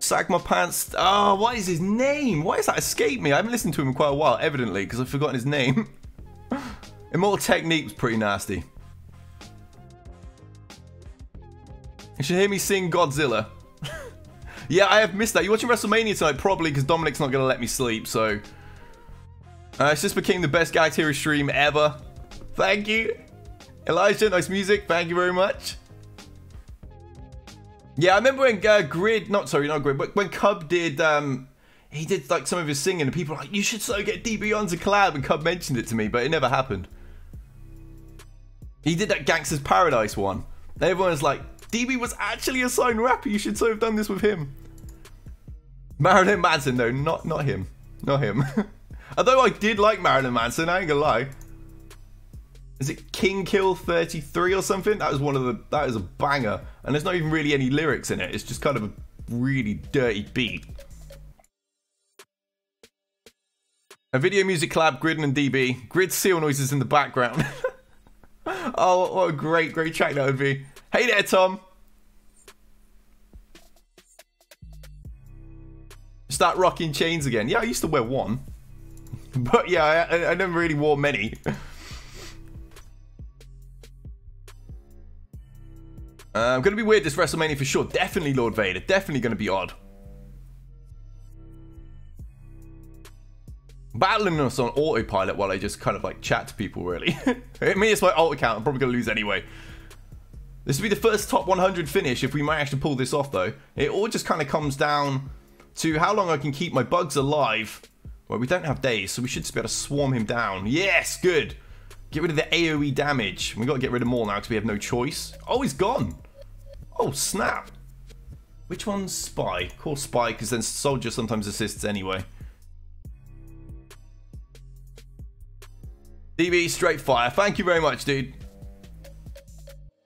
Sack my pants. Oh, what is his name? Why has that escaped me? I haven't listened to him in quite a while, evidently, because I've forgotten his name. Immortal Technique's pretty nasty. You should hear me sing Godzilla. Yeah, I have missed that. You're watching WrestleMania tonight, probably, because Dominic's not going to let me sleep, so... it's just became the best guy tier stream ever. Thank you. Elijah, nice music. Thank you very much. Yeah, I remember when when Cub did, he did like some of his singing and people were like, you should so get DB onto collab, and Cub mentioned it to me, but it never happened. He did that Gangster's Paradise one. Everyone was like, DB was actually a signed rapper, you should so have done this with him. Marilyn Manson, no, not him. Not him. Although I did like Marilyn Manson, I ain't gonna lie. Is it King Kill 33 or something? That was one of the, that is a banger. And there's not even really any lyrics in it. It's just kind of a really dirty beat. A video music collab, Gridden and DB. Grid seal noises in the background. Oh, what a great, great track that would be. Hey there, Tom. Start rocking chains again. Yeah, I used to wear one. But yeah, I never really wore many. Gonna be weird this WrestleMania for sure. Definitely Lord Vader. Definitely gonna be odd. Battling us on autopilot while I just kind of like chat to people, really. I mean, it's my alt account. I'm probably gonna lose anyway. This will be the first top 100 finish if we might actually pull this off, though. It all just kind of comes down to how long I can keep my bugs alive. Well, we don't have days, so we should just be able to swarm him down. Yes, good. Get rid of the AoE damage. We got to get rid of more now because we have no choice. Oh, he's gone. Oh, snap. Which one's Spy? Call Spy, because then Soldier sometimes assists anyway. DB, straight fire. Thank you very much, dude.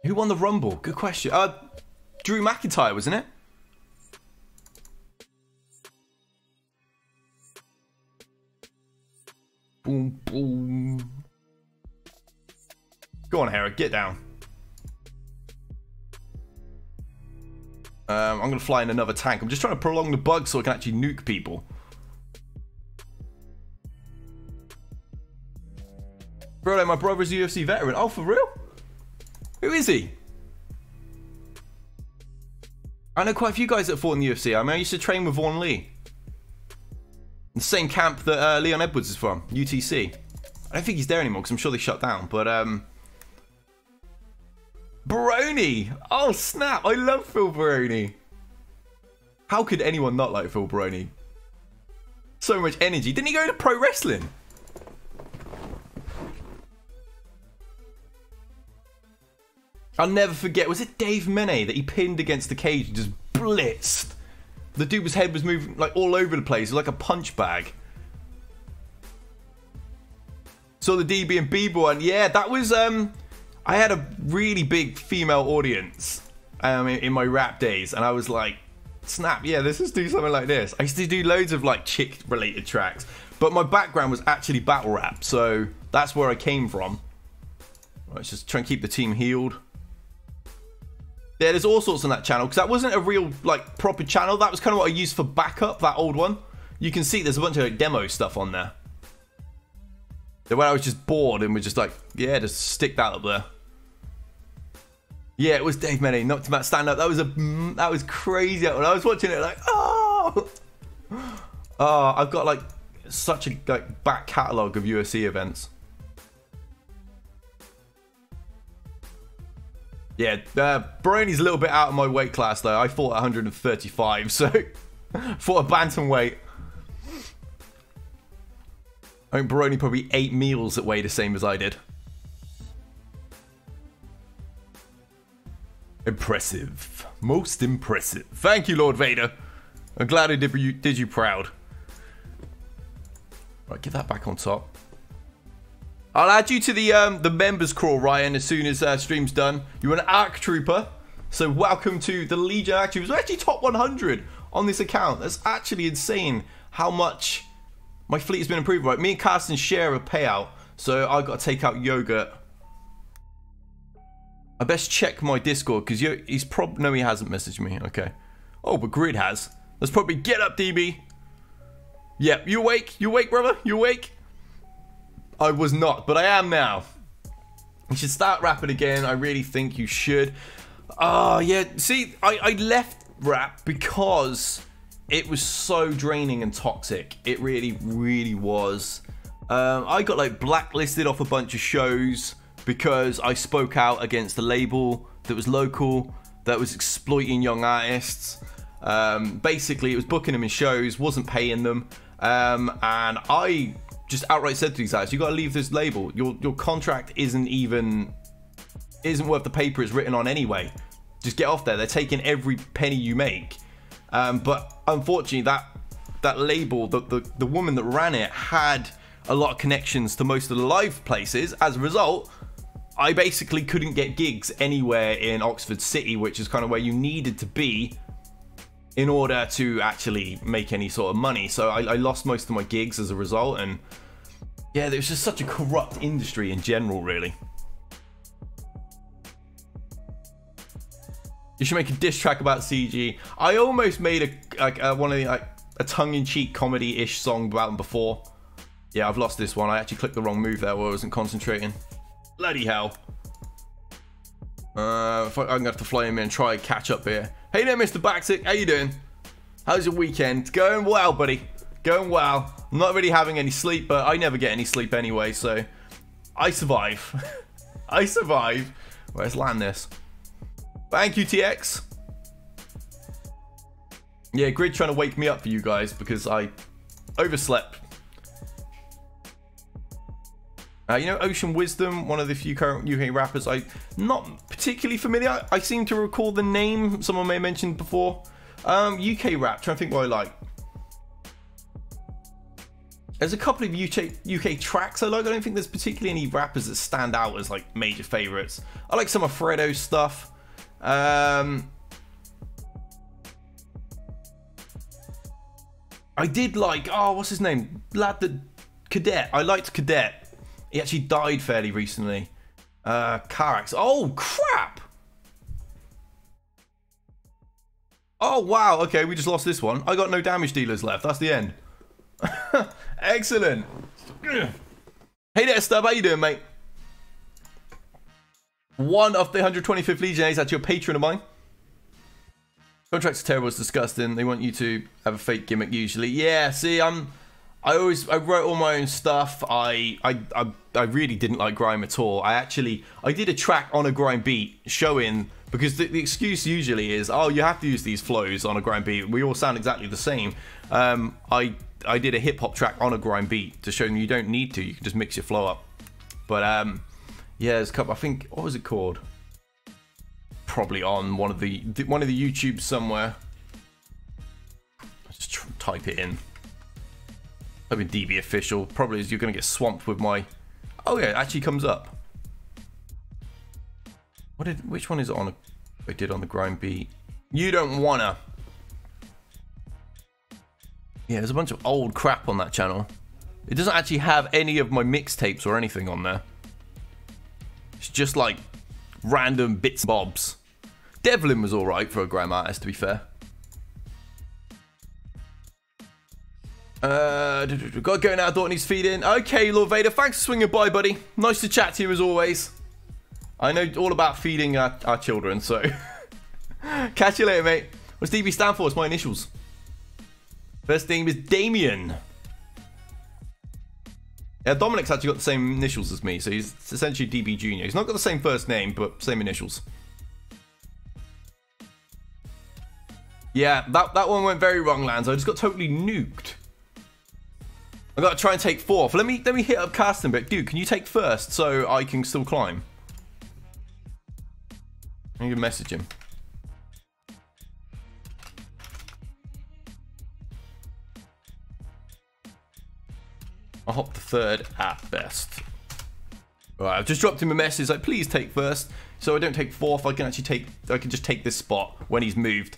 Who won the Rumble? Good question. Drew McIntyre, wasn't it? Boom, boom. Go on, Hera. Get down. I'm going to fly in another tank. I'm just trying to prolong the bug so I can actually nuke people. Bro, my brother's a UFC veteran. Oh, for real? Who is he? I know quite a few guys that fought in the UFC. I mean, I used to train with Vaughn Lee. The same camp that Leon Edwards is from. UTC. I don't think he's there anymore because I'm sure they shut down. But, Baroni! Oh, snap! I love Phil Baroni. How could anyone not like Phil Baroni? So much energy. Didn't he go to pro wrestling? I'll never forget. Was it Dave Mene that he pinned against the cage and just blitzed? The dude's head was moving like all over the place. It was like a punch bag. Saw the DB and Bieber one. Yeah, that was... I had a really big female audience in my rap days, and I was like, snap, yeah, let's just do something like this. I used to do loads of like chick-related tracks, but my background was actually battle rap, so that's where I came from. Let's just try and keep the team healed. Yeah, there's all sorts on that channel, because that wasn't a real, like, proper channel. That was kind of what I used for backup, that old one. You can see there's a bunch of like, demo stuff on there. When I was just bored and was just like, yeah, just stick that up there. Yeah, it was Dave Mene, knocked him out stand up. That was crazy. When I was watching it, like, oh, I've got like such a like back catalogue of UFC events. Yeah, Baroni's a little bit out of my weight class though. I fought 135, so fought a bantamweight. I think Baroni probably ate meals that weigh the same as I did. Impressive. Most impressive. Thank you, Lord Vader. I'm glad I did you proud. Right, get that back on top. I'll add you to the members crawl, Ryan, as soon as stream's done. You're an Arc Trooper, so welcome to the Legion Arc Troopers. We're actually top 100 on this account. That's actually insane how much my fleet has been improved. Right, me and Carson share a payout, so I've got to take out yogurt. I best check my Discord, because he's probably... No, he hasn't messaged me. Okay. Oh, but Grid has. Let's probably get up, DB. Yep, you awake? You awake, brother? You awake? I was not, but I am now. You should start rapping again. I really think you should. Oh, yeah. See, I left rap because it was so draining and toxic. It really, really was. I got, like, blacklisted off a bunch of shows because I spoke out against a label that was local, that was exploiting young artists. Basically, it was booking them in shows, wasn't paying them. And I... just outright said to these guys, you gotta leave this label. Your contract isn't worth the paper it's written on anyway. Just get off there. They're taking every penny you make. But unfortunately, that label, the woman that ran it had a lot of connections to most of the live places. As a result, I basically couldn't get gigs anywhere in Oxford City, which is kind of where you needed to be in order to actually make any sort of money. So I lost most of my gigs as a result, and yeah, there's just such a corrupt industry in general, really. You should make a diss track about CG. I almost made a tongue-in-cheek comedy-ish song about them before. Yeah, I've lost this one. I actually clicked the wrong move there where I wasn't concentrating. Bloody hell. I'm gonna have to fly him in and try and catch up here. Hey there, Mr. Baxic, how you doing? How's your weekend? Going well, buddy. Going well. I'm not really having any sleep, but I never get any sleep anyway, so I survive. I survive. Well, let's land this. Thank you, TX. Yeah, Grid trying to wake me up for you guys because I overslept. You know Ocean Wisdom, one of the few current UK rappers I'm not particularly familiar. I seem to recall the name, someone may have mentioned before. UK rap, trying to think what I like. There's a couple of UK tracks I like. I don't think there's particularly any rappers that stand out as like major favorites. I like some of Fredo's stuff. I did like, oh, what's his name? Lad that Cadet. I liked Cadet. He actually died fairly recently. Car accident. Oh, crap! Oh, wow. Okay, we just lost this one. I got no damage dealers left. That's the end. Excellent. Hey there, Stub. How you doing, mate? One of the 125th Legionnaires, actually a patron of mine. Contracts are terrible. It's disgusting. They want you to have a fake gimmick usually. Yeah, see, I wrote all my own stuff. I really didn't like grime at all. I did a track on a grime beat showing, because the excuse usually is, oh, you have to use these flows on a grime beat. We all sound exactly the same. I did a hip hop track on a grime beat to show them you don't need to. You can just mix your flow up. But yeah, there's a couple. I think, what was it called? Probably on one of the YouTubes somewhere. I'll just type it in. I mean, DB official probably is. You're gonna get swamped with my. Oh yeah, it actually comes up. What did? Which one is it on? I did on the grind beat. You don't wanna. Yeah, there's a bunch of old crap on that channel. It doesn't actually have any of my mixtapes or anything on there. It's just like random bits and bobs. Devlin was all right for a grime artist, to be fair. Got going out. Dort needs feeding. Okay, Lord Vader, thanks for swinging by, buddy. Nice to chat to you as always. I know all about feeding our children, so catch you later, mate. What's DB stand for? It's my initials. First name is Damien. Yeah, Dominic's actually got the same initials as me, so he's essentially DB Junior. He's not got the same first name, but same initials. Yeah, that one went very wrong, Lance. I just got totally nuked. I gotta try and take fourth. Let me hit up Carsten, but dude, can you take first so I can still climb? There you you message him. I'll hop to third at best. Alright, I've just dropped him a message like, please take first, so I don't take fourth. I can actually take, I can just take this spot when he's moved.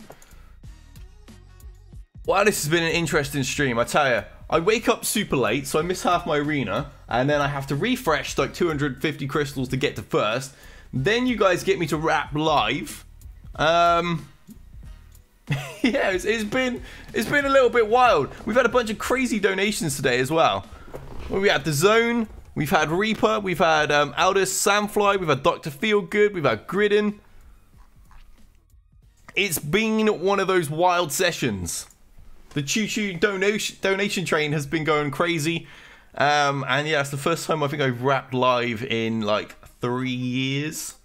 Wow, this has been an interesting stream, I tell you. I wake up super late, so I miss half my arena, and then I have to refresh like 250 crystals to get to first. Then you guys get me to rap live. Yeah, it's been a little bit wild. We've had a bunch of crazy donations today as well. We had The Zone, we've had Reaper, we've had Aldous Sandfly, we've had Dr. Feelgood, we've had Gridden. It's been one of those wild sessions. The choo-choo donation train has been going crazy. And yeah, it's the first time I think I've rapped live in like 3 years.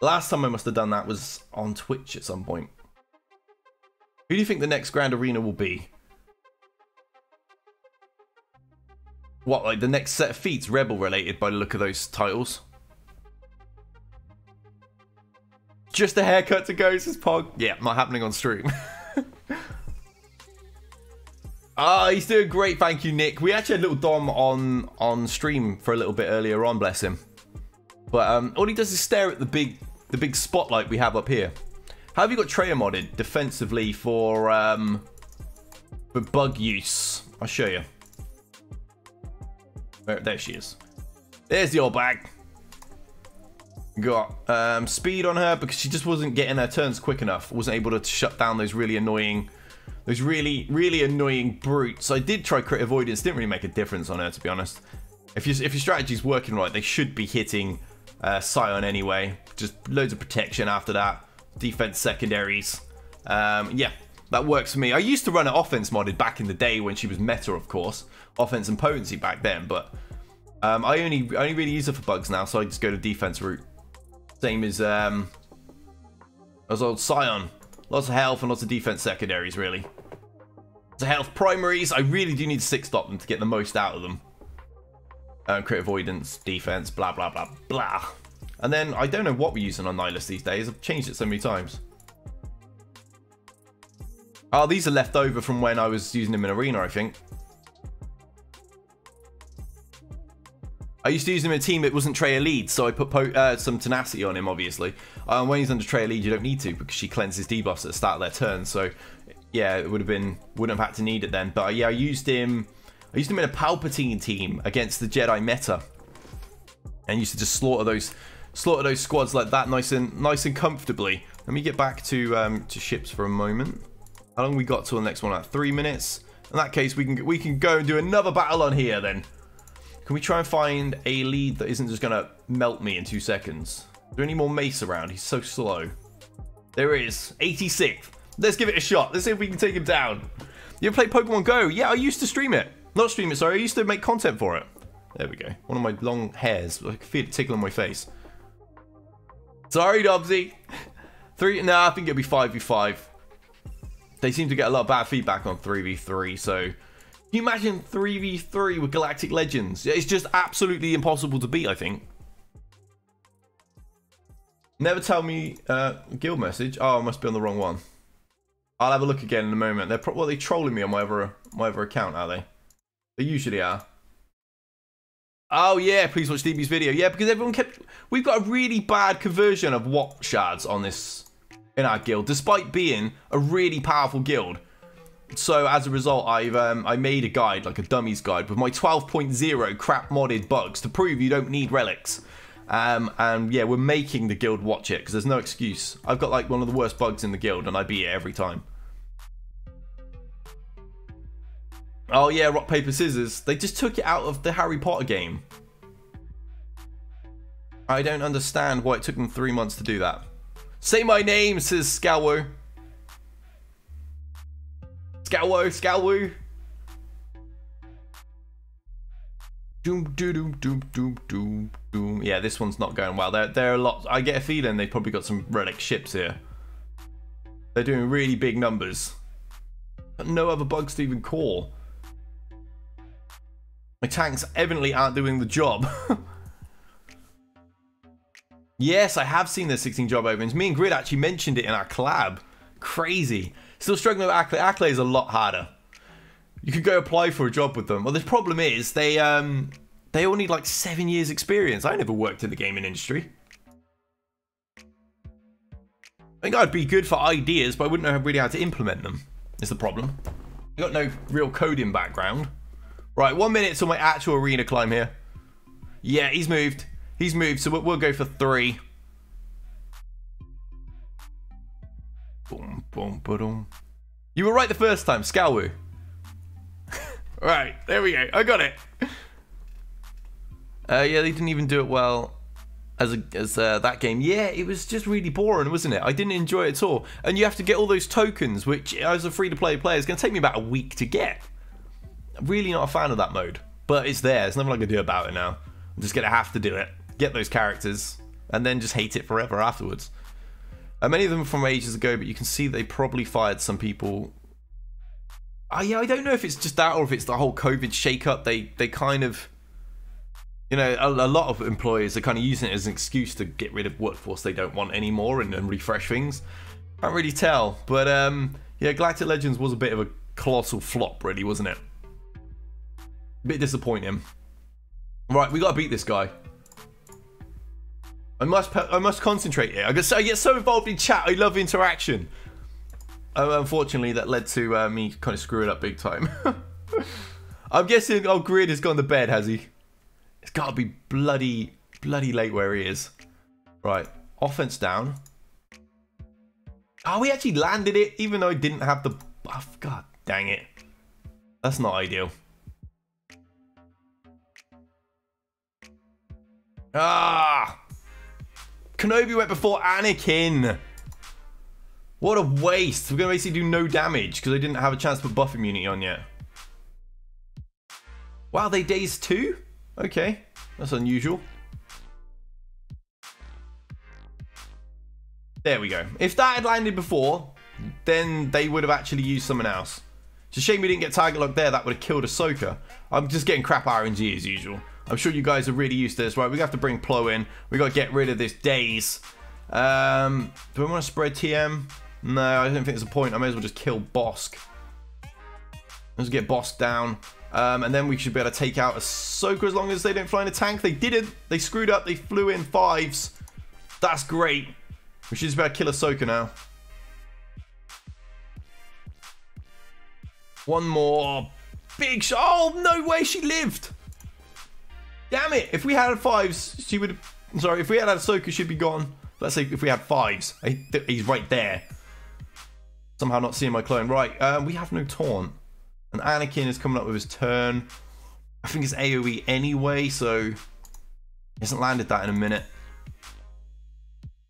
Last time I must have done that was on Twitch at some point. Who do you think the next Grand Arena will be? What, like the next set of feats Rebel related by the look of those titles? Just a haircut to go, says Pog. Yeah, not happening on stream. Ah, he's doing great, thank you, Nick. We actually had little Dom on stream for a little bit earlier on, bless him. But all he does is stare at the big spotlight we have up here. How have you got Traya modded defensively for bug use? I'll show you. There she is. There's the old bag. Got speed on her because she just wasn't getting her turns quick enough. Wasn't able to shut down those really annoying. Those really annoying brutes. I did try crit avoidance. Didn't really make a difference on her, to be honest. If your strategy's working right, they should be hitting Scion anyway. Just loads of protection after that. Defense secondaries. Yeah, that works for me. I used to run an offense modded back in the day when she was meta, of course. Offense and potency back then, but I only really use her for bugs now, so I just go to defense route. Same as old Scion. Lots of health and lots of defense secondaries, really. So health primaries, I really do need to six stop them to get the most out of them. Crit avoidance, defense, blah, blah, blah, blah. And then I don't know what we're using on Nihilus these days. I've changed it so many times. Oh, these are left over from when I was using them in Arena, I think. I used to use him in a team that wasn't Traya lead, so I put some tenacity on him, obviously. When he's under Traya lead, you don't need to, because she cleanses debuffs at the start of their turn. So, yeah, it wouldn't have had to need it then. But yeah, I used him in a Palpatine team against the Jedi meta, and used to just slaughter those squads like that, nice and comfortably. Let me get back to ships for a moment. How long we got till the next one? At 3 minutes. In that case, we can go and do another battle on here then. Can we try and find a lead that isn't just going to melt me in 2 seconds? Is there any more Mace around? He's so slow. There is. 86th. Let's give it a shot. Let's see if we can take him down. You ever play Pokemon Go? Yeah, I used to stream it. Not stream it, sorry. I used to make content for it. There we go. One of my long hairs. I can feel it tickling my face. Sorry, Dobbsy. 3. Nah, I think it'll be 5v5. They seem to get a lot of bad feedback on 3v3, so... Can you imagine 3v3 with Galactic Legends? It's just absolutely impossible to beat, I think. Never tell me guild message. Oh, I must be on the wrong one. I'll have a look again in a moment. They're probably trolling me on my other account, are they? They usually are. Oh yeah, please watch DB's video. Yeah, because everyone kept... We've got a really bad conversion of Watt shards on this... in our guild, despite being a really powerful guild. So as a result, I've I made a guide, like a dummies guide, with my 12.0 crap modded bugs to prove you don't need relics. And yeah, we're making the guild watch it because there's no excuse. I've got like one of the worst bugs in the guild, and I beat it every time. Oh yeah, rock paper scissors. They just took it out of the Harry Potter game. I don't understand why it took them 3 months to do that. Say my name, says Scalwo. Scalwo. Doom, doom, doom, doom, doom, doom. Yeah, this one's not going well. They're a lot. I get a feeling they've probably got some relic ships here. They're doing really big numbers. But no other bugs to even call. My tanks evidently aren't doing the job. Yes, I have seen the 16 job openings. Me and Grid actually mentioned it in our collab. Crazy. Still struggling with Accolade. Accolade is a lot harder. You could go apply for a job with them. Well, the problem is they all need like 7 years experience. I never worked in the gaming industry. I think I'd be good for ideas, but I wouldn't know really how to implement them, is the problem. I got no real coding background. Right, 1 minute till my actual arena climb here. Yeah, he's moved. He's moved, so we'll go for 3. Boom, boom, ba-dum. You were right the first time, Scalwoo. Right, there we go. I got it. Yeah, they didn't even do it well as that game. Yeah, it was just really boring, wasn't it? I didn't enjoy it at all. And you have to get all those tokens, which as a free-to-play player is going to take me about a week to get. I'm really not a fan of that mode, but it's there. There's nothing I can do about it now. I'm just going to have to do it. Get those characters and then just hate it forever afterwards. Many of them are from ages ago, but you can see they probably fired some people. Oh, yeah, I don't know if it's just that or if it's the whole COVID shakeup. They kind of, you know, a lot of employers are kind of using it as an excuse to get rid of workforce they don't want anymore and refresh things. Can't really tell. But, yeah, Galactic Legends was a bit of a colossal flop, really, wasn't it? A bit disappointing. Right, we got to beat this guy. I must concentrate here. I get so involved in chat. I love interaction. Unfortunately, that led to me kind of screwing up big time. I'm guessing old Grid has gone to bed, has he? It's got to be bloody late where he is. Right, offense down. Oh, we actually landed it, even though I didn't have the buff. God dang it. That's not ideal. Ah! Kenobi went before Anakin. What a waste. We're going to basically do no damage because I didn't have a chance to put buff immunity on yet. Wow, they dazed 2? Okay, that's unusual. There we go. If that had landed before, then they would have actually used someone else. It's a shame we didn't get target lock there. That would have killed Ahsoka. I'm just getting crap RNG as usual. I'm sure you guys are really used to this. Right, we have to bring Plo in. We got to get rid of this daze. Do I want to spread TM? No, I don't think there's a point. I may as well just kill Bosk. Let's get Bosk down. And then we should be able to take out Ahsoka as long as they don't fly in a tank. They didn't. They screwed up. They flew in Fives. That's great. We should just be able to kill Ahsoka now. One more big shot. Oh, no way she lived. Damn it. If we had Fives, she would... Sorry, if we had Ahsoka, she'd be gone. Let's say if we had Fives. He's right there. Somehow not seeing my clone. Right, we have no taunt. And Anakin is coming up with his turn. I think it's AoE anyway, so... He hasn't landed that in a minute.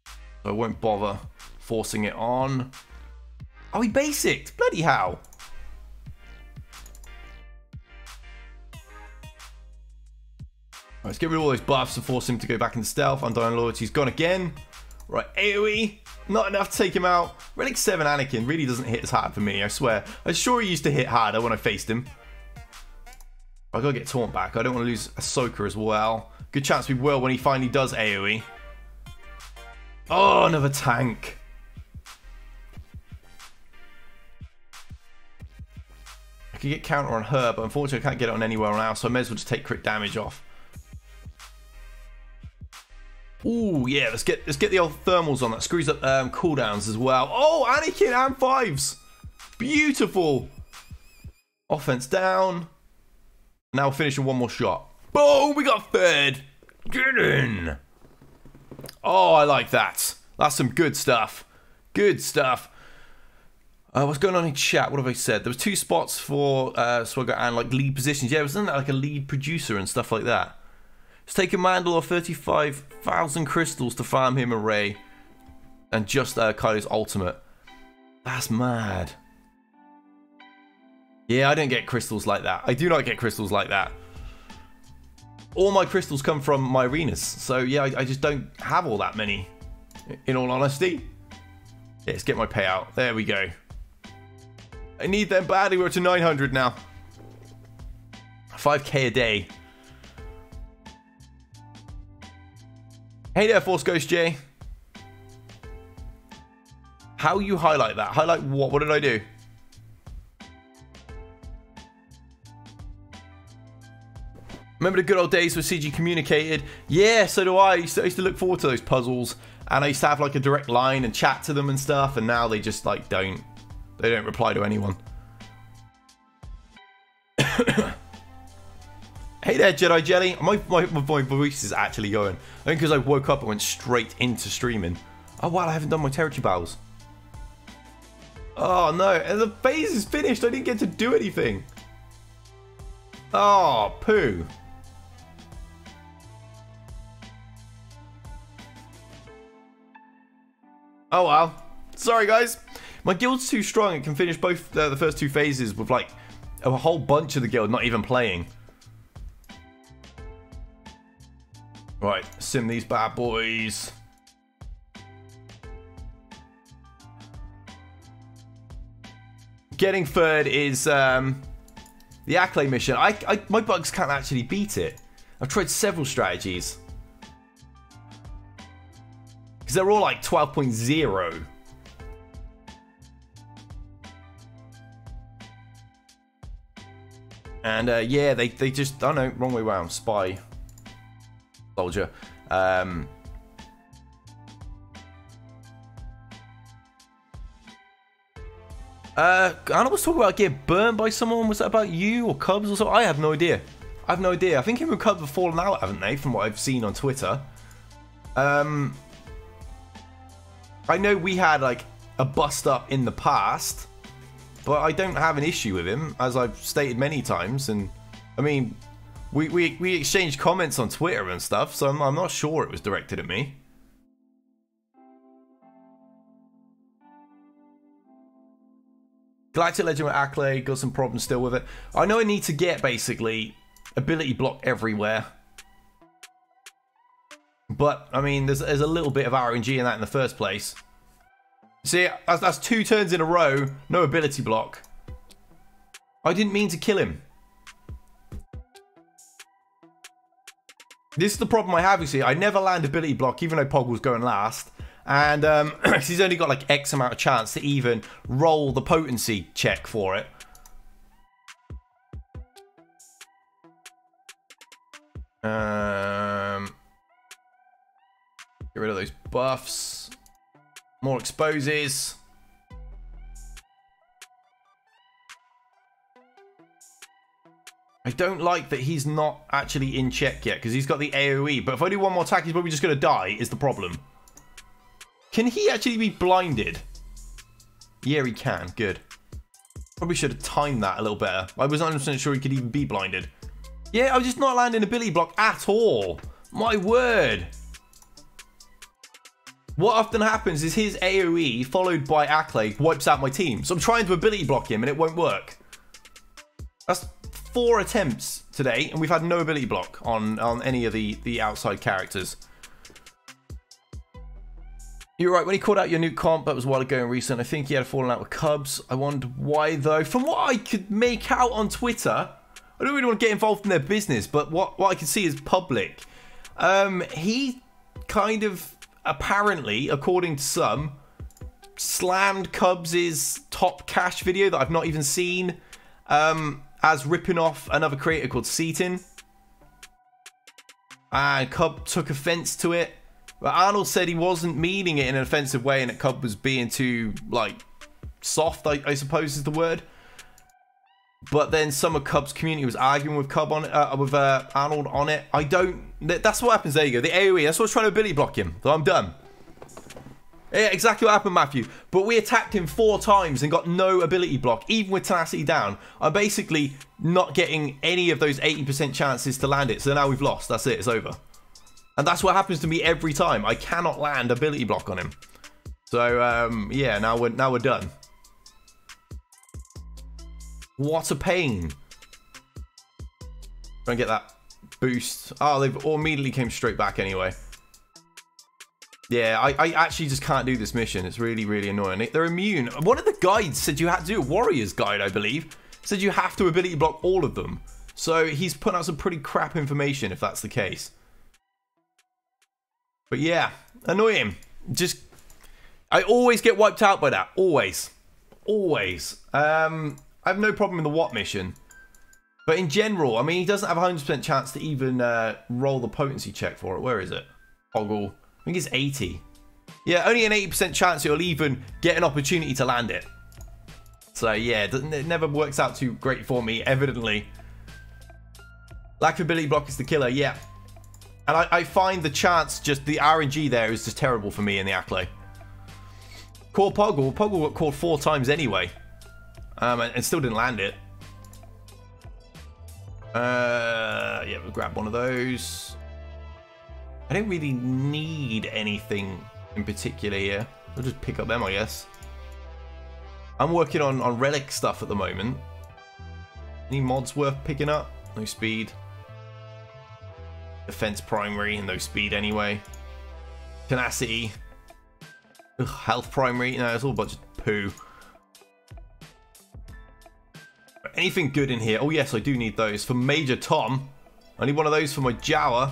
So I won't bother forcing it on. Oh, he basicked. Bloody hell. Right, let's get rid of all those buffs and force him to go back into stealth. Undying Loyalty, he's gone again. Right, AoE. Not enough to take him out. Relic 7 Anakin really doesn't hit as hard for me, I swear. I sure he used to hit harder when I faced him. I gotta get Taunt back. I don't want to lose Ahsoka as well. Good chance we will when he finally does AoE. Oh, another tank. I could get counter on her, but unfortunately I can't get it on anywhere else, so I may as well just take crit damage off. Ooh, yeah, let's get the old thermals on. That screws up cooldowns as well. Oh, Anakin and Fives. Beautiful. Offense down. Now we'll finish with one more shot. Boom, we got third. Get in. Oh, I like that. That's some good stuff. Good stuff. What's going on in chat? What have I said? There was 2 spots for Swagger and like lead positions. Yeah, wasn't that like a lead producer and stuff like that? It's taken Mandalore 35,000 crystals to farm him a Ray and just Kylo's ultimate. That's mad. Yeah, I don't get crystals like that. I do not get crystals like that. All my crystals come from my arenas. So yeah, I just don't have all that many, in all honesty. Yeah, let's get my payout. There we go. I need them badly. We're up to 900 now. 5k a day. Hey there, Force Ghost J. How you highlight that? Highlight what? What did I do? Remember the good old days where CG communicated? Yeah, so do I. I used to look forward to those puzzles, and I used to have like a direct line and chat to them and stuff, and now they just like don't. They don't reply to anyone. Hey there, Jedi Jelly. My voice is actually going. I think because I woke up and went straight into streaming. Oh, wow, I haven't done my territory battles. Oh, no. And the phase is finished. I didn't get to do anything. Oh, poo. Oh, wow. Sorry, guys. My guild's too strong. It can finish both the first two phases with, like, a whole bunch of the guild not even playing. Right, sim these bad boys. Getting third is the Accolade mission. My bugs can't actually beat it. I've tried several strategies. Because they're all like 12.0. And yeah, they just, I don't know, wrong way round, spy, soldier. Ahnald was talking about getting burned by someone. Was that about you or Cubs or something? I have no idea. I have no idea. I think him and Cubs have fallen out, haven't they? From what I've seen on Twitter. I know we had like a bust up in the past, but I don't have an issue with him, as I've stated many times. And I mean, we exchanged comments on Twitter and stuff, so I'm not sure it was directed at me. Galactic Legend with Accolade, got some problems still with it. I know I need to get, basically, ability block everywhere. But, I mean, there's a little bit of RNG in that in the first place. See, that's two turns in a row, no ability block. I didn't mean to kill him. This is the problem I have, you see. I never land ability block, even though Poggle's going last. And he's only got like X amount of chance to even roll the potency check for it. Get rid of those buffs. More exposes. I don't like that he's not actually in check yet because he's got the AoE. But if I do one more attack, he's probably just going to die is the problem. Can he actually be blinded? Yeah, he can. Good. Probably should have timed that a little better. I was not 100% sure he could even be blinded. Yeah, I was just not landing ability block at all. My word. What often happens is his AoE followed by Accolade wipes out my team. So I'm trying to ability block him and it won't work. That's 4 attempts today and we've had no ability block on any of the outside characters. You're right, when he called out your new comp, that was a while ago and recent. I think he had fallen out with Cubs. I wondered why, though. From what I could make out on Twitter, I don't really want to get involved in their business, but what I can see is public. He kind of, apparently, according to some, slammed Cubs' top cash video that I've not even seen as ripping off another creator called Seaton. And Cub took offense to it. But Ahnald said he wasn't meaning it in an offensive way and that Cub was being too, like, soft, I suppose is the word. But then some of Cub's community was arguing with Ahnald on it. I don't... That's what happens. There you go. The AoE. That's what I was trying to ability block him. So I'm done. Yeah, exactly what happened, Matthew. But we attacked him 4 times and got no ability block, even with tenacity down. I'm basically not getting any of those 80% chances to land it. So now we've lost. That's it. It's over. And that's what happens to me every time. I cannot land ability block on him. So, yeah, now we're done. What a pain. Try and get that boost. Oh, they've all immediately came straight back anyway. Yeah, I actually just can't do this mission. It's really, really annoying. They're immune. One of the guides said you had to do a warrior's guide, I believe. Said you have to ability block all of them. So he's putting out some pretty crap information if that's the case. But yeah, annoying. Just, I always get wiped out by that. Always. Always. I have no problem in the Watt mission. But in general, I mean, he doesn't have a 100% chance to even roll the potency check for it. Where is it? Poggle. I think it's 80. Yeah, only an 80% chance you'll even get an opportunity to land it. So yeah, it never works out too great for me, evidently. Lack of ability block is the killer, yeah. And I find the chance, just the RNG there is just terrible for me in the Acolyte. Caught Poggle. Poggle got caught 4 times anyway. And still didn't land it. Yeah, we'll grab one of those. I don't really need anything in particular here. I'll just pick up them, I guess. I'm working on relic stuff at the moment. Any mods worth picking up? No speed. Defense primary and no speed anyway. Tenacity. Ugh, health primary. No, it's all a bunch of poo. Anything good in here? Oh yes, I do need those. For Major Tom. I need one of those for my Jawa.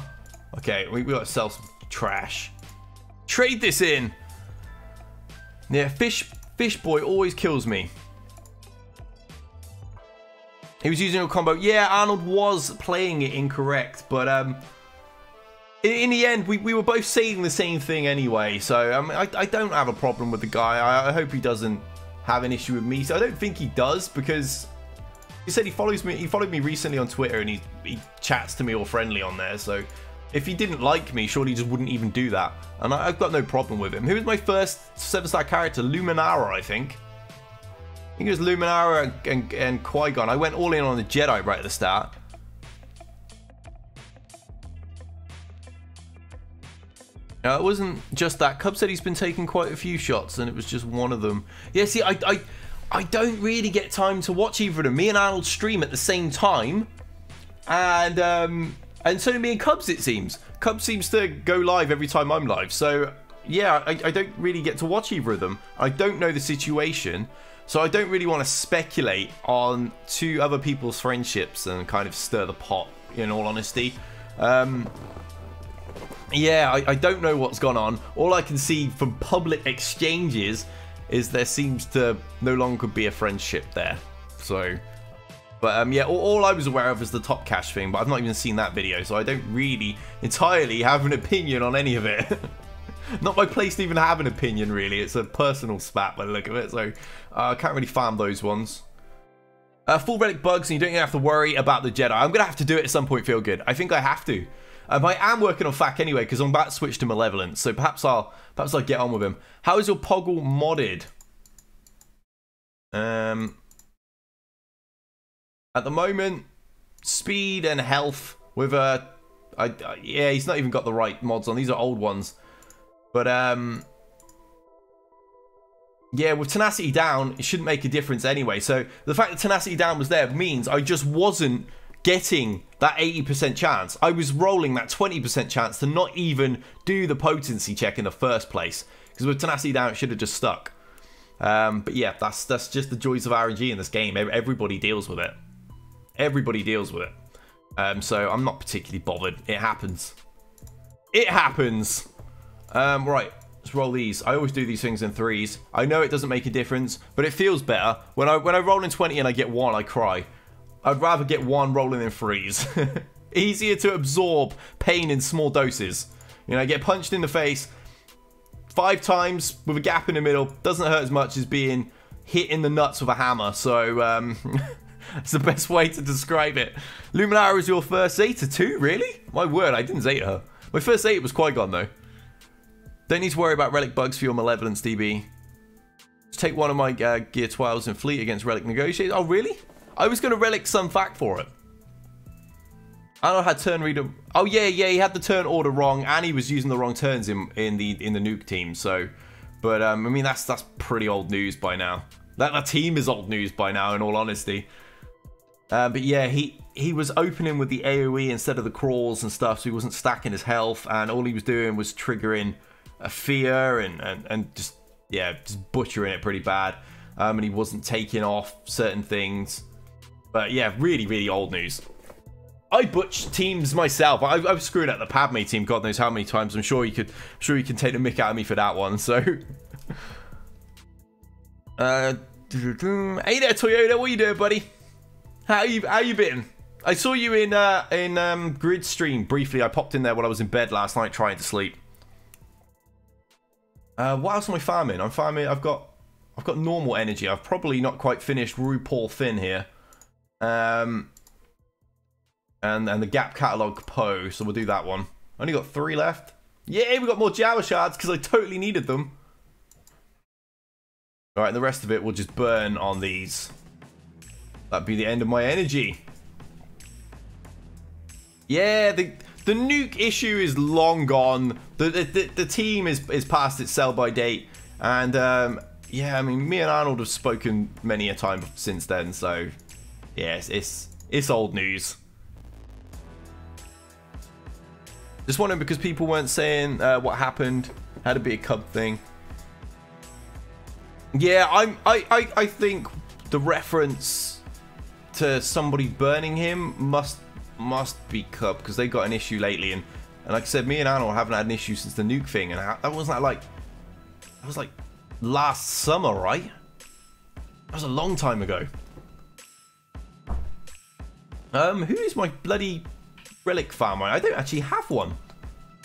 Okay, we gotta sell some trash. Trade this in! Yeah, Fish boy always kills me. He was using a combo. Yeah, Ahnald was playing it incorrect, but in the end, we were both saying the same thing anyway. So I don't have a problem with the guy. I hope he doesn't have an issue with me. So I don't think he does, because he said he follows me. He followed me recently on Twitter, and he chats to me all friendly on there. So if he didn't like me, surely he just wouldn't even do that. And I've got no problem with him. Who was my first 7-star character? Luminara, I think. I think it was Luminara and Qui-Gon. I went all in on the Jedi right at the start. Now, it wasn't just that. Cub said he's been taking quite a few shots, and it was just one of them. Yeah, see, I don't really get time to watch either of them. Me and Ahnald stream at the same time. And so do me and Cubs, it seems. Cubs seems to go live every time I'm live. So, yeah, I don't really get to watch either of them. I don't know the situation. So I don't really want to speculate on 2 other people's friendships and kind of stir the pot, in all honesty. Yeah, I don't know what's gone on. All I can see from public exchanges is there seems to no longer be a friendship there. So... But yeah, all I was aware of is the top cash thing, but I've not even seen that video, so I don't really entirely have an opinion on any of it. Not my place to even have an opinion, really. It's a personal spat by the look of it, so I can't really farm those ones. Full relic bugs, and you don't even have to worry about the Jedi. I'm going to have to do it at some point, feel good. I think I have to. I am working on Fac anyway, because I'm about to switch to Malevolence, so perhaps I'll get on with him. How is your Poggle modded? At the moment, speed and health with a... yeah, he's not even got the right mods on. These are old ones. But, yeah, with tenacity down, it shouldn't make a difference anyway. So the fact that tenacity down was there means I just wasn't getting that 80% chance. I was rolling that 20% chance to not even do the potency check in the first place. Because with tenacity down, it should have just stuck. But yeah, that's just the joys of RNG in this game. Everybody deals with it. Everybody deals with it. So I'm not particularly bothered. It happens. It happens. Right, let's roll these. I always do these things in 3s. I know it doesn't make a difference, but it feels better. When I roll in 20 and I get 1, I cry. I'd rather get 1 rolling in 3s. Easier to absorb pain in small doses. You know, I get punched in the face 5 times with a gap in the middle. Doesn't hurt as much as being hit in the nuts with a hammer. So, that's the best way to describe it. Luminara is your first Zeta too, really? My word, I didn't Zeta her. My first Zeta was Qui-Gon though. Don't need to worry about relic bugs for your Malevolence, DB. Just take one of my Gear 12s and fleet against relic negotiators. Oh, really? I was going to relic Sun Fac for it. I don't know how turn reader... Oh, yeah, yeah, he had the turn order wrong, and he was using the wrong turns in the nuke team, so... But, I mean, that's pretty old news by now. That team is old news by now, in all honesty. But yeah, he was opening with the AoE instead of the crawls and stuff, so he wasn't stacking his health, and all he was doing was triggering a fear and just, yeah, just butchering it pretty bad. And he wasn't taking off certain things. But yeah, really, really old news. I butched teams myself. I've screwed up the Padme team God knows how many times. I'm sure you can take a mick out of me for that one. So hey there, Toyota, what you doing, buddy? How you been? I saw you in grid stream briefly. I popped in there while I was in bed last night trying to sleep. What else am I farming? I'm farming. I've got normal energy. I've probably not quite finished RuPaul Finn here. And the Gap Catalog Poe, so we'll do that one. Only got 3 left. Yeah, we got more Java shards because I totally needed them. All right, the rest of it will just burn on these. That'd be the end of my energy. Yeah, the nuke issue is long gone. The team is past its sell-by date, and yeah, I mean, me and Ahnald have spoken many a time since then. So yeah, it's old news. Just wondering because people weren't saying what happened, had to be a Cub thing. Yeah, I think the reference to somebody burning him must be Cub because they've got an issue lately, and like I said, me and Ahnald haven't had an issue since the nuke thing, and that was like last summer, right? That was a long time ago. Who is my bloody relic farmer? I don't actually have one.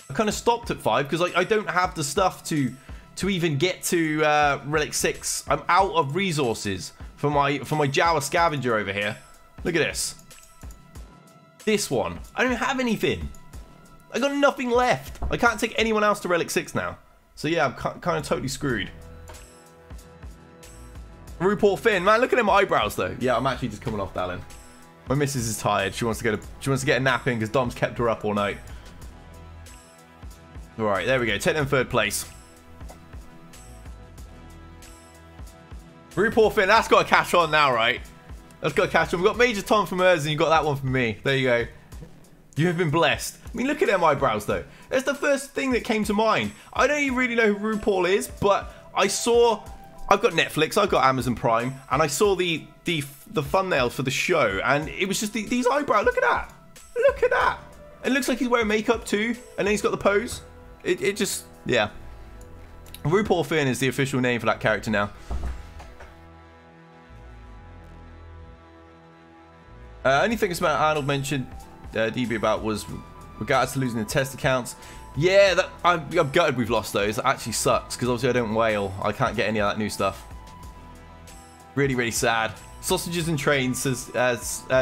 I kind of stopped at 5 because I don't have the stuff to even get to relic 6. I'm out of resources for my Jawa scavenger over here. Look at this. This one. I don't have anything. I got nothing left. I can't take anyone else to relic 6 now. So yeah, I'm kind of totally screwed. RuPaul Finn, man, look at him eyebrows though. Yeah, I'm actually just coming off that end. My missus is tired. She wants to get a nap in because Dom's kept her up all night. All right, there we go. Take them 3rd place. RuPaul Finn, that's got to catch on now, right? That's got to catch on. We've got Major Tom from hers, and you got that one from me. There you go. You have been blessed. I mean, look at them eyebrows, though. That's the first thing that came to mind. I don't even really know who RuPaul is, but I saw... I've got Netflix, I've got Amazon Prime, and I saw the thumbnails for the show, and it was just these eyebrows. Look at that. Look at that. It looks like he's wearing makeup, too, and then he's got the pose. It just... Yeah. RuPaul Finn is the official name for that character now. Only thing Ahnald mentioned DB about was regards to losing the test accounts. Yeah, I'm gutted we've lost those. That actually sucks because obviously I don't whale. I can't get any of that new stuff. Really, really sad. Sausages and trains says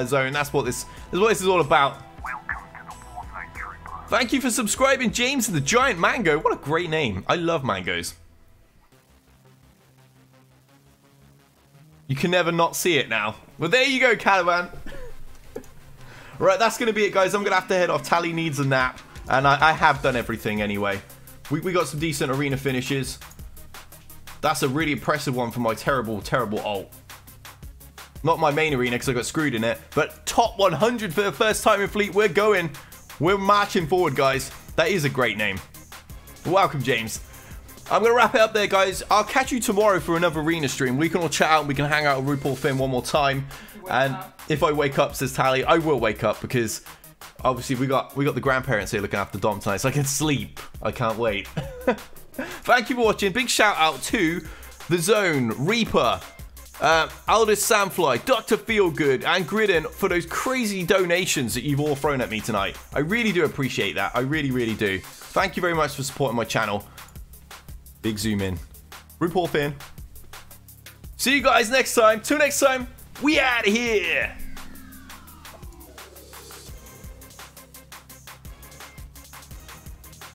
Zone. That's what this is all about. Welcome to the war zone, Trooper. Thank you for subscribing, James and the Giant Mango. What a great name. I love mangoes. You can never not see it now. Well, there you go, Caravan. Right, that's going to be it, guys. I'm going to have to head off. Tally needs a nap. And I have done everything anyway. We got some decent arena finishes. That's a really impressive one for my terrible, terrible ult. Not my main arena because I got screwed in it. But top 100 for the first time in Fleet. We're going. We're marching forward, guys. That is a great name. Welcome, James. I'm going to wrap it up there, guys. I'll catch you tomorrow for another arena stream. We can all chat out and we can hang out with RuPaul Finn one more time. And if I wake up, says Tally, I will wake up because obviously we got the grandparents here looking after Dom tonight, so I can sleep. I can't wait. Thank you for watching. Big shout out to The Zone, Reaper, Aldous Sandfly, Dr. Feelgood, and Gridden for those crazy donations that you've all thrown at me tonight. I really do appreciate that. I really, really do. Thank you very much for supporting my channel. Big zoom in. RuPaul Finn. See you guys next time. Till next time. We out of here!